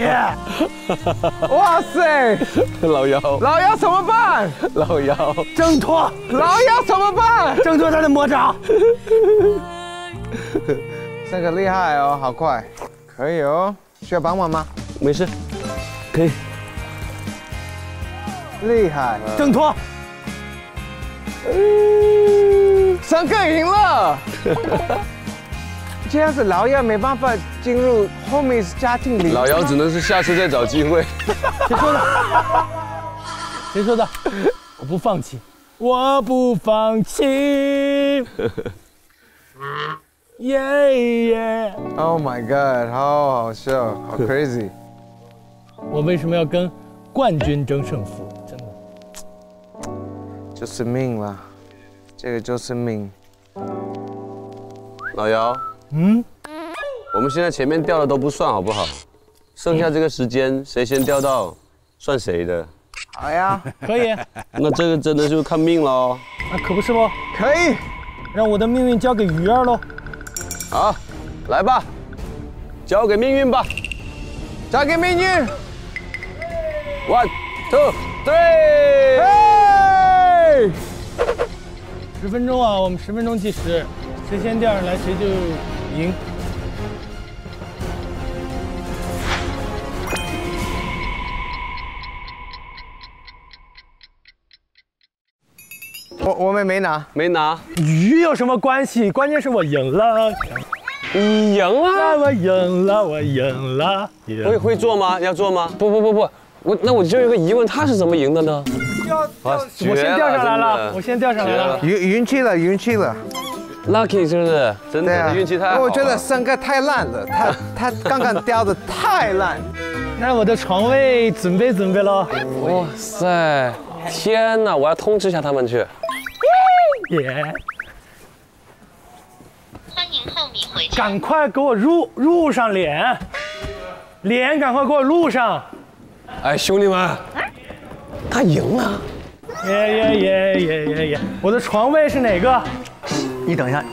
哇塞！老妖！老妖怎么办？老妖！挣脱！老妖怎么办？挣脱他的魔掌！这个厉害哦，好快！可以哦，需要帮忙吗？没事，可以。厉害！挣脱！申哥赢了。这样子老妖没办法进入后面家庭里。老妖只能是下次再找机会。谁说的？谁说的？我不放弃，我不放弃。耶耶 ！Oh my god！ 好好笑，好 crazy。我为什么要跟冠军争胜负？就是命了，这个就是命。老姚，嗯，我们现在前面钓的都不算，好不好？剩下这个时间，谁先钓到，算谁的。好呀，可以。那这个真的就看命喽。那可不是不？可以，让我的命运交给鱼儿喽。好，来吧，交给命运吧，交给命运。One, two, three。十分钟啊，我们十分钟计时，谁先钓上来谁就赢。我们没拿，没拿。鱼有什么关系？关键是我赢了。 你赢了，我赢了，我赢了。我也会做吗？要做吗？不不不不，我那我就有个疑问，他是怎么赢的呢？啊，我先钓上来了，我先钓上来了，运运气了，运气了。Lucky 是不是？真的运气太好了。我觉得三哥太烂了，他他刚刚钓的太烂。那我的床位准备准备喽。哇塞，天哪！我要通知一下他们去。耶。 赶快给我入入上脸，脸赶快给我入上！哎，兄弟们，他赢了！耶耶耶耶耶耶！我的床位是哪个？你等一下，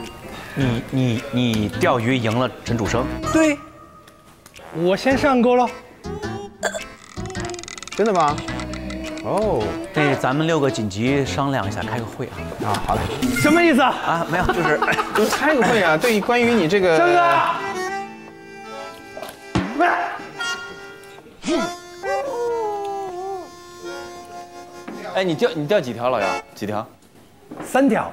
你你你钓鱼赢了陈楚生。对，我先上钩了。真的吗？哦，对，咱们六个紧急商量一下，开个会啊！啊，好嘞。什么意思啊？啊，没有，就是。 你开个会啊？对于关于你这个，这个，哎，你钓你钓几条，老杨？几条？三条。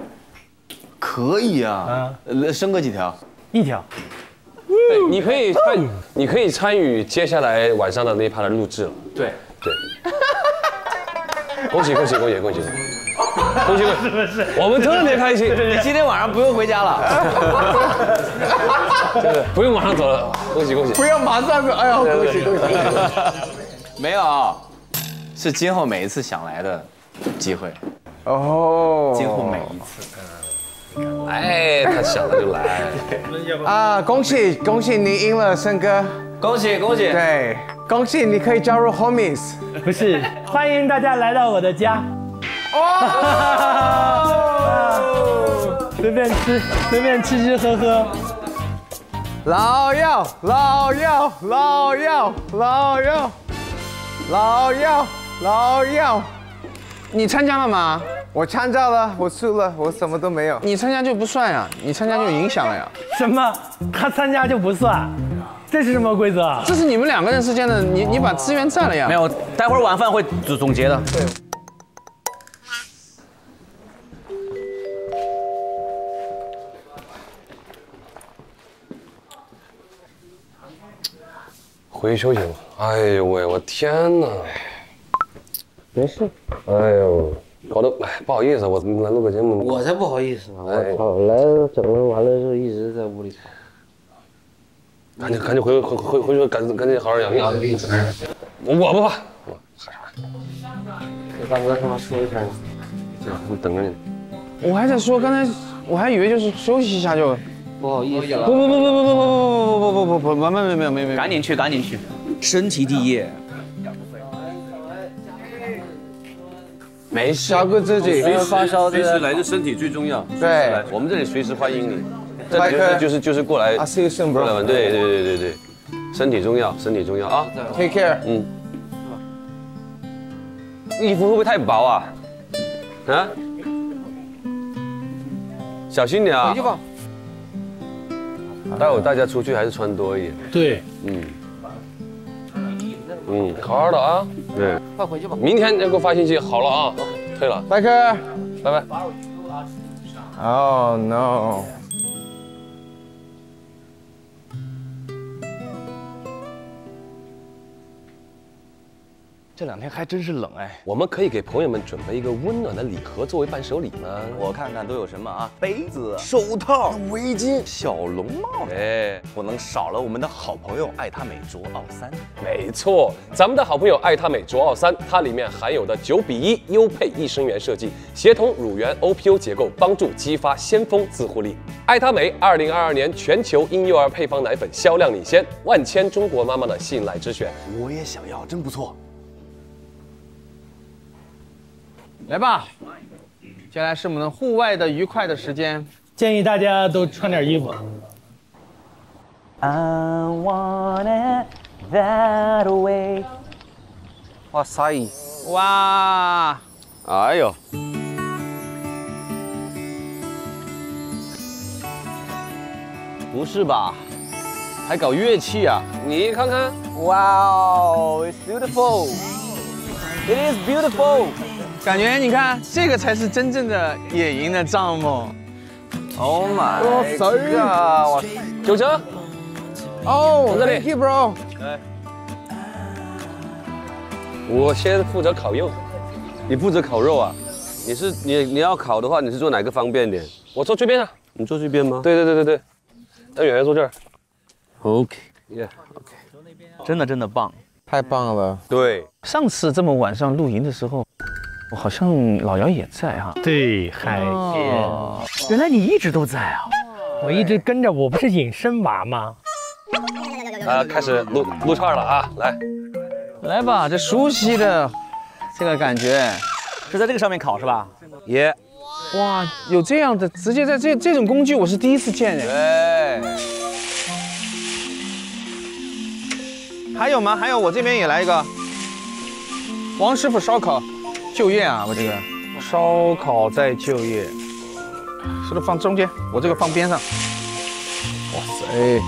可以啊。嗯。生哥几条？一条。对，你可以参，你可以参与接下来晚上的那一趴的录制了。对对。恭喜恭喜恭喜恭喜！ 同学们，是不是我们特别开心？你今天晚上不用回家了，真的不用马上走了，恭喜恭喜！不要马上走，哎呀，恭喜恭喜！没有，是今后每一次想来的机会。哦，今后每一次，哎，他想了就来。啊，恭喜恭喜你赢了，森哥！恭喜恭喜！对，恭喜你可以加入 homies。不是，欢迎大家来到我的家。 哦，随便吃，随便吃吃喝喝。老药，老药，老药，老药，老药，老药。你参加了吗？我参加了，我输了，我什么都没有。你参加就不算呀，你参加就影响了呀。什么？他参加就不算？ 这是什么规则啊？这是你们两个人之间的，你你把资源占了呀。没有，待会儿晚饭会总总结的。对。 回去休息吧。哎呦喂，我天哪！没事。哎呦，搞得哎不好意思，我来录个节目。我才不好意思呢！我操，来整了完了之后一直在屋里。赶紧赶紧回回回回去，赶紧赶紧好好养病啊！我给你整点。我不怕。我怕啥？给大哥他妈说一声。行，我等着你。我还在说，刚才我还以为就是休息一下就。 不好意思，不不不不不不不不不不不不，没没没没没，赶紧去赶紧去，身体第一。没事，照顾自己，随时发烧，随时来，这身体最重要。对，我们这里随时欢迎你，这就是就是过来，过来玩，对对对对对，身体重要，身体重要啊 ，take care， 嗯。衣服会不会太薄啊？啊？小心点啊！回去吧。 待会大家出去还是穿多一点。对，嗯，嗯，好好的啊。对，快回去吧。明天再给我发信息。好了啊，退了，拜拜，拜拜。Oh no！ 这两天还真是冷哎。我们可以给朋友们准备一个温暖的礼盒作为伴手礼吗？我看看都有什么啊？杯子、手套、围巾、小笼帽。哎，不能少了我们的好朋友爱他美卓奥三。没错，咱们的好朋友爱他美卓奥三，它里面含有的九比一优配益生元设计，协同乳源 O P U 结构，帮助激发先锋自护力。爱他美二零二二年全球婴幼儿配方奶粉销量领先，万千中国妈妈的信赖之选。我也想要，真不错。 来吧，接下来是我们的户外的愉快的时间，建议大家都穿点衣服。I want it that way。哇塞！哇！哎呦！不是吧？还搞乐器啊？你看看。Wow, it's beautiful. It is beautiful. 感觉你看这个才是真正的野营的帐篷。Oh my god！ 九成。哦，我这里 ，bro。来，我先负责烤肉，你负责烤肉啊？你是你你要烤的话，你是坐哪个方便点？我坐这边啊。你坐这边吗？对对对对对。那圆圆坐这儿。OK。Yeah。OK。真的真的棒。 太棒了！对，上次这么晚上露营的时候，我好像老姚也在哈、啊。对，海边、哦，原来你一直都在啊！我一直跟着，我不是隐身娃吗？啊，开始撸撸串了啊！来，来吧，这熟悉的这个感觉是在这个上面烤是吧？耶！ Yeah. 哇，有这样的，直接在这这种工具我是第一次见哎。对。 还有吗？还有，我这边也来一个。王师傅烧烤，就业啊，我这个烧烤再就业，是不是放中间？我这个放边上。哇塞！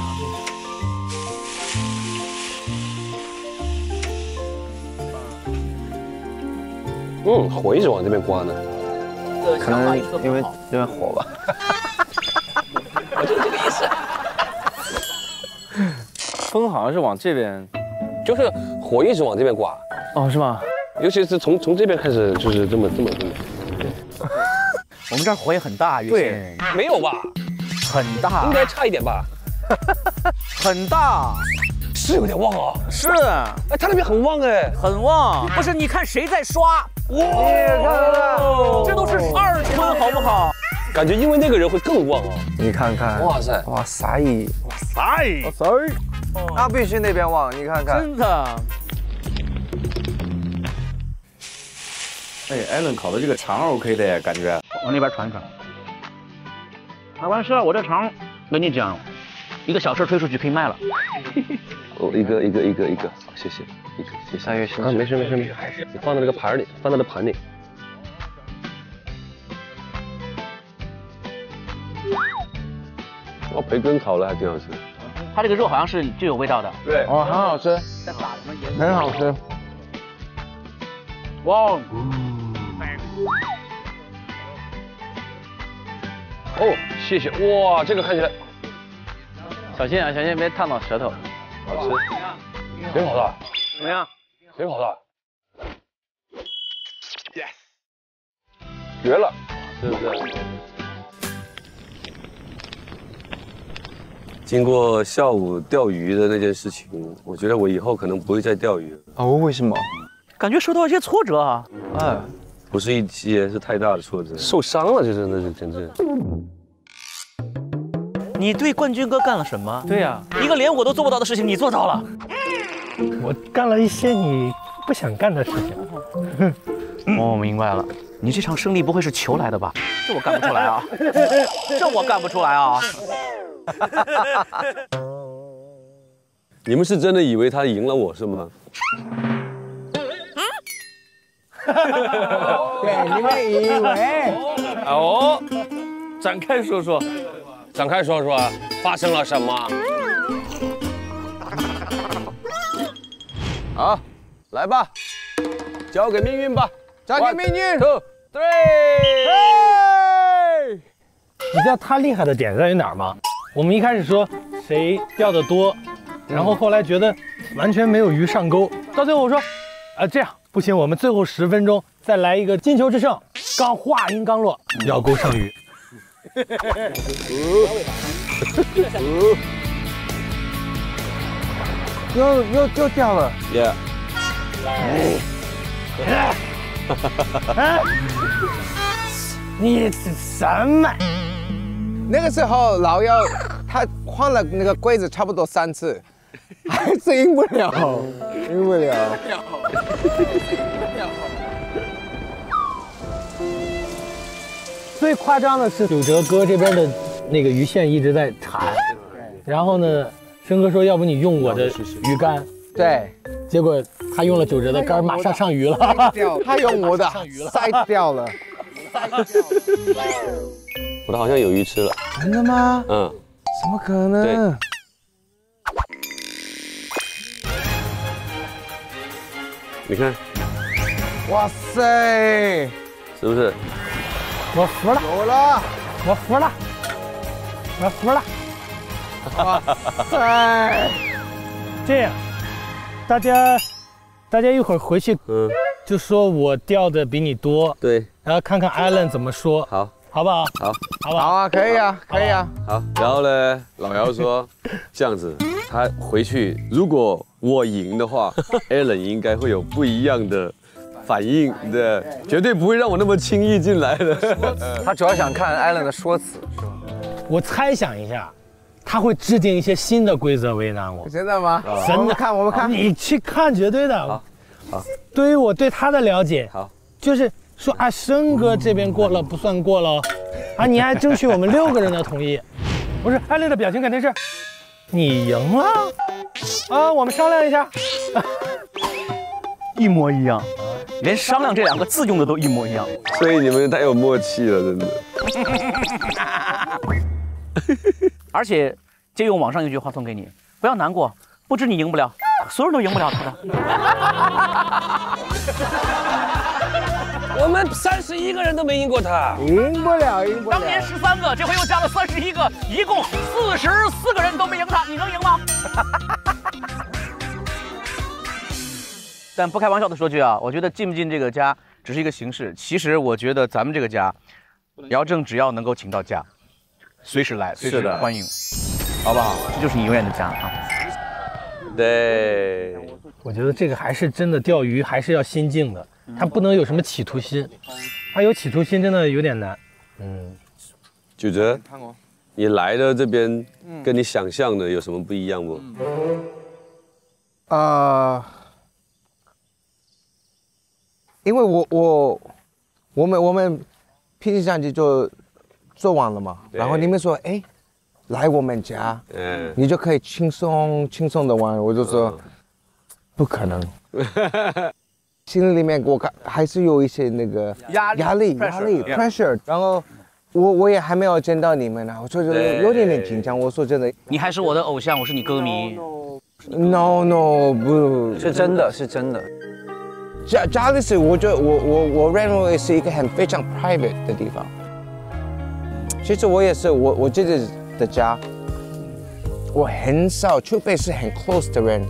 嗯，火一直往这边刮呢。可能因为这边火吧。我就这个意思。风好像是往这边。 就是火一直往这边刮，哦，是吗？尤其是从从这边开始，就是这么这么这么。我们这儿火也很大，对，没有吧？很大，应该差一点吧？很大，是有点旺啊。是，哎，他那边很旺哎，很旺。不是，你看谁在刷？哇，看看看，这都是二春，好不好？感觉因为那个人会更旺啊。你看看，哇塞，哇塞，哇塞，哇塞。 那必须那边旺，你看看。真的。哎，艾伦烤的这个肠 OK 的呀，感觉。往那边传一传。啊，完事儿，我这肠跟你讲，一个小车推出去可以卖了。哦，一个一个一个一个，好，谢谢，一个谢谢。哎呀，啊，没事没事没事，你放到这个盘里，放到这盘里。哦，培根烤的还挺好吃。 它这个肉好像是就有味道的，对，哦，很好吃，很好吃，哇，哦，谢谢，哇，这个看起来，小心啊，小心别烫到舌头，好吃，挺好的，怎么样？挺好的 ，yes， 绝了，是不是？ 经过下午钓鱼的那件事情，我觉得我以后可能不会再钓鱼了。哦，为什么？感觉受到一些挫折啊！哎，不是一些，是太大的挫折，受伤了，这真的是真正。你对冠军哥干了什么？对呀、啊，一个连我都做不到的事情，你做到了。我干了一些你不想干的事情。嗯、哦，我明白了。 你这场胜利不会是求来的吧？这我干不出来啊！这我干不出来啊！你们是真的以为他赢了我是吗？对，你们以为？哦，展开说说，展开说说，发生了什么？好，来吧，交给命运吧。 交给美女。对，你知道他厉害的点在于哪儿吗？我们一开始说谁钓得多，然后后来觉得完全没有鱼上钩，到最后我说，啊这样不行，我们最后十分钟再来一个金球之胜，刚话音刚落，咬钩上鱼。又又又掉了。Yeah。 啊！你什么？那个时候老姚他换了那个柜子差不多三次，还是赢不了，赢不了。最夸张的是九哲哥这边的那个鱼线一直在缠，然后呢，生哥说要不你用我的鱼竿。 对，结果他用了九折的杆，马上上鱼了。他用我的，塞掉了。我的好像有鱼吃了。真的吗？嗯。怎么可能？你看，哇塞，是不是？我服了，有了，我服了，我服了。哇塞，这样，大家，大家一会儿回去，嗯，就说我掉的比你多，对，然后看看Allen怎么说，好。 好不好？好，好不好啊？可以啊，可以啊。好，然后呢，老姚说，这样子，他回去如果我赢的话 ，Allen 应该会有不一样的反应的，绝对不会让我那么轻易进来的。他主要想看 Allen 的说辞，是吧？我猜想一下，他会制定一些新的规则为难我。真的吗？真的，看我们看，你去看，绝对的。好，好。对于我对他的了解，好，就是。 说啊，生哥这边过了不算过了，啊，你还争取我们六个人的同意。不是，Allen的表情肯定是，你赢了，啊，我们商量一下，一模一样，连商量这两个字用的都一模一样，所以你们太有默契了，真的。而且借用网上一句话送给你，不要难过，不知你赢不了，所有人都赢不了他的。我们三十一个人都没赢过他，赢不了，赢不了。当年十三个，这回又加了三十一个，一共四十四个人都没赢他，你能赢吗？但不开玩笑的说句啊，我觉得进不进这个家只是一个形式，其实我觉得咱们这个家，姚正只要能够请到假，随时来，随时欢迎，好不好？这就是你永远的家啊。对，我觉得这个还是真的钓鱼，还是要心境的。 他不能有什么企图心，他有企图心真的有点难。嗯，九哲，你来到这边，跟你想象的有什么不一样不？啊、呃，因为我我我们我们 P C 相机就做完了嘛，然后你们说，哎，来我们家，嗯，你就可以轻松轻松的玩，我就说，嗯、不可能。心里面我看还是有一些那个压力、压力、压力、pressure。然后我我也还没有见到你们呢，我就有点点紧张。我说真的，你还是我的偶像，我是你歌迷。No no， 不是真的，是真的。家家里是我觉得我我我认为是一个很非常 private 的地方。其实我也是我我自己的家，我很少，除非是很 close 的人。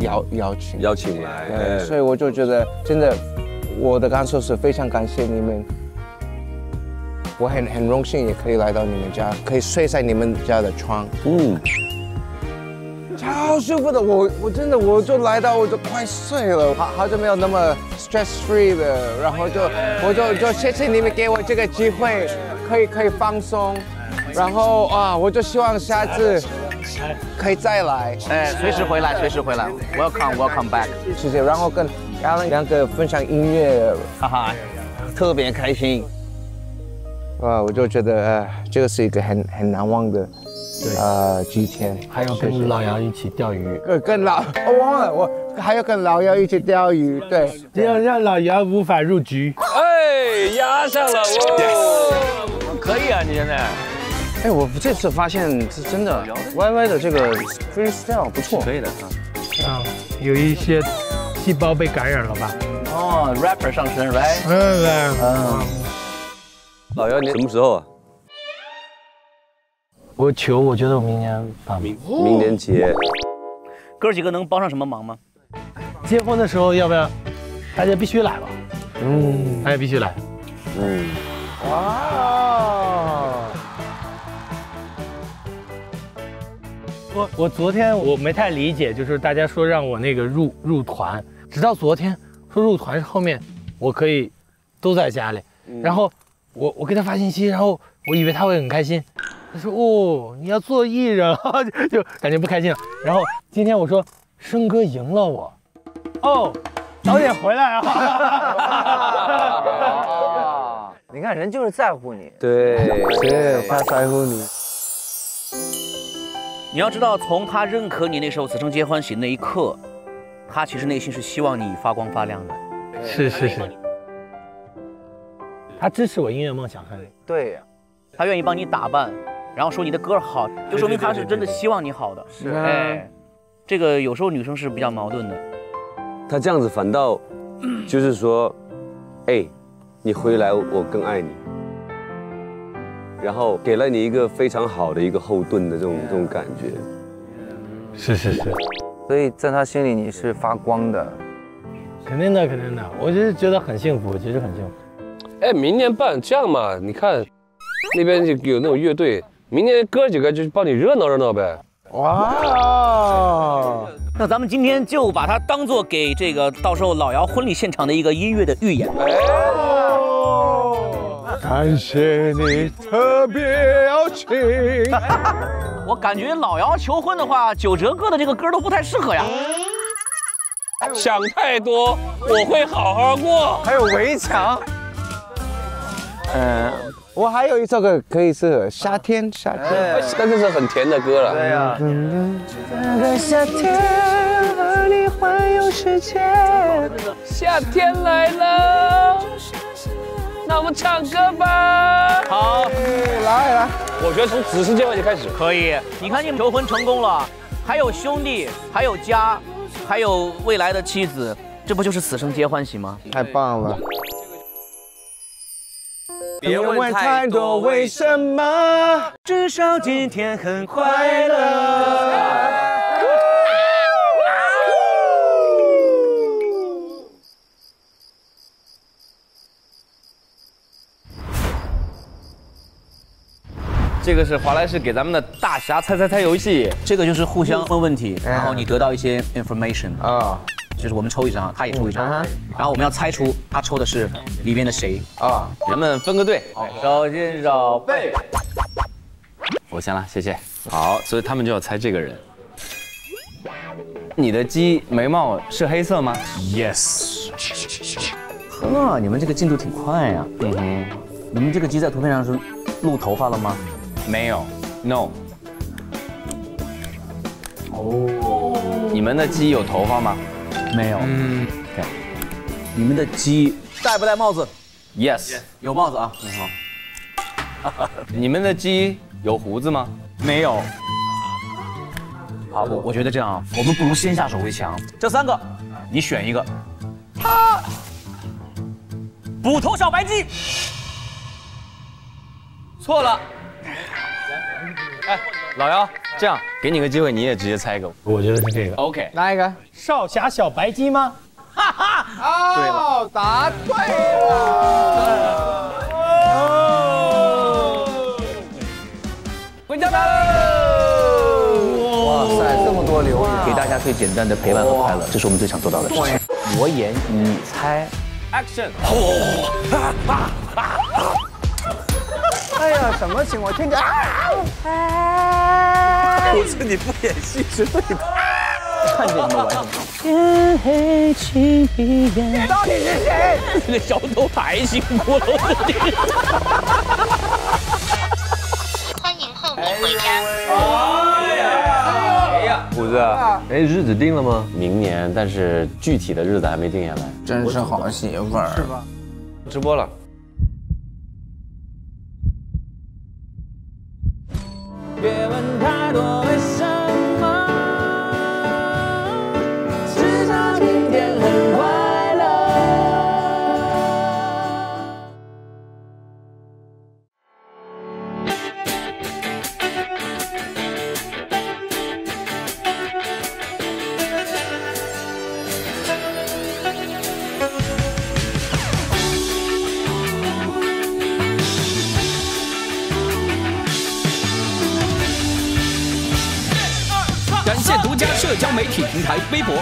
邀邀请邀请来，对，所以我就觉得真的，我的感受是非常感谢你们，我很很荣幸也可以来到你们家，可以睡在你们家的床，嗯，超舒服的，我我真的我就来到我就快睡了，好好久没有那么 stress free 的，然后就我就就谢谢你们给我这个机会，可以可以放松，然后啊，我就希望下次。 可以再来，哎，随时回来，随时回来。Welcome, welcome back。谢谢。然后跟 Allen 两个分享音乐，哈哈，特别开心。啊，我就觉得呃，这个是一个很很难忘的，呃，几天。还有跟老姚一起钓鱼。跟跟老，我忘了，我还要跟老姚一起钓鱼，对，要让老姚无法入局。哎，压上了我，可以啊，你现在。 哎，我这次发现是真的 ，Y Y 的这个 freestyle 不错，可以的啊，有一些细胞被感染了吧？哦 ，rapper 上身 ，right？ 嗯嗯。老姚，你什么时候啊？我求，我觉得我明年把明明年结。哥几个能帮上什么忙吗？结婚的时候要不要？大家必须来吧。嗯，大家必须来。嗯。哇。 我我昨天我没太理解，就是大家说让我那个入入团，直到昨天说入团是后面我可以都在家里，然后我我给他发信息，然后我以为他会很开心，他说哦你要做艺人就感觉不开心了。然后今天我说生哥赢了我，哦早点回来啊！你看人就是在乎你，对对，他在乎你。 你要知道，从他认可你那首《此生皆欢喜》那一刻，他其实内心是希望你发光发亮的。是是是。他支持我音乐梦想，很对呀、啊，他愿意帮你打扮，然后说你的歌好，就说明他是真的希望你好的。是、啊。哎，这个有时候女生是比较矛盾的。他这样子反倒就是说，哎，你回来我更爱你。然后给了你一个非常好的一个后盾的这种这种感觉。是是是。所以在他心里你是发光的。肯定的，肯定的。我就是觉得很幸福，其实很幸福。哎，明年办这样嘛？你看，那边就有那种乐队，明年哥几个就帮你热闹热闹呗。 哇！那咱们今天就把它当做给这个到时候老姚婚礼现场的一个音乐的预演。感谢你特别邀请。我感觉老姚求婚的话，九折哥的这个歌都不太适合呀。想太多，我会好好过。还有围墙。嗯、呃。 我还有一首歌可以适合夏天，夏天，哎、但这是很甜的歌了。对呀、啊。那个夏天和你环游世界，夏天来了，那我们唱歌吧。好，来来，我觉得从只是这环节开始可以。你看你求婚成功了，还有兄弟，还有家，还有未来的妻子，这不就是死生皆欢喜吗？太棒了。 别问太多为什么，至少今天很快乐。这个是华莱士给咱们的大侠猜猜猜游戏，这个就是互相问问题，然后你得到一些 information 啊。 就是我们抽一张，他也抽一张，然后我们要猜出他抽的是里面的谁啊？咱们分个队，手心手背。我先了，谢谢。好，所以他们就要猜这个人。你的鸡眉毛是黑色吗 ？Yes。呵，你们这个进度挺快呀。嗯哼。你们这个鸡在图片上是露头发了吗？没有 ，No。哦。你们的鸡有头发吗？ 没有，嗯，对，你们的鸡戴不戴帽子 ？Yes， 有帽子啊，很好。你们的鸡有胡子吗？没有。好，我我觉得这样啊，我们不如先下手为强。这三个，你选一个。他，捕头小白鸡。错了。哎，老姚。 这样，给你个机会，你也直接猜一个。我觉得是这个。OK， 拿一个。少侠小白鸡吗？哈哈，对了，答对了。哦，回家吧。哇塞，这么多留言，给大家最简单的陪伴和快乐，这是我们最想做到的事情。我演，你猜 ，Action！ 哎呀，什么情况？听着啊！ 不是你不演戏是对的，看见你们玩什么？天黑请闭眼。到底是谁？这个小偷还行，我都是。欢迎后面回家。哎呀，虎子，哎，日子定了吗？明年，但是具体的日子还没定下来。真是好媳妇儿，是吧？直播了。 别问太多为什么，至少今天很快乐。社交媒体平台微博，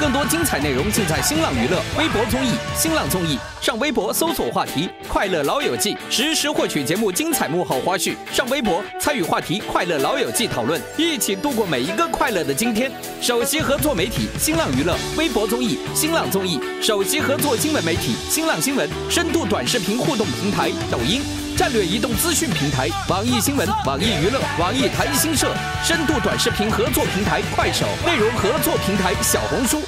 更多精彩内容尽在新浪娱乐微博综艺、新浪综艺。上微博搜索话题“快乐老友记”，实时获取节目精彩幕后花絮。上微博参与话题“快乐老友记”讨论，一起度过每一个快乐的今天。首席合作媒体新浪娱乐微博综艺、新浪综艺；首席合作新闻媒体新浪新闻；深度短视频互动平台抖音。 战略移动资讯平台网易新闻、网易娱乐、网易谈新社；深度短视频合作平台快手；内容合作平台小红书。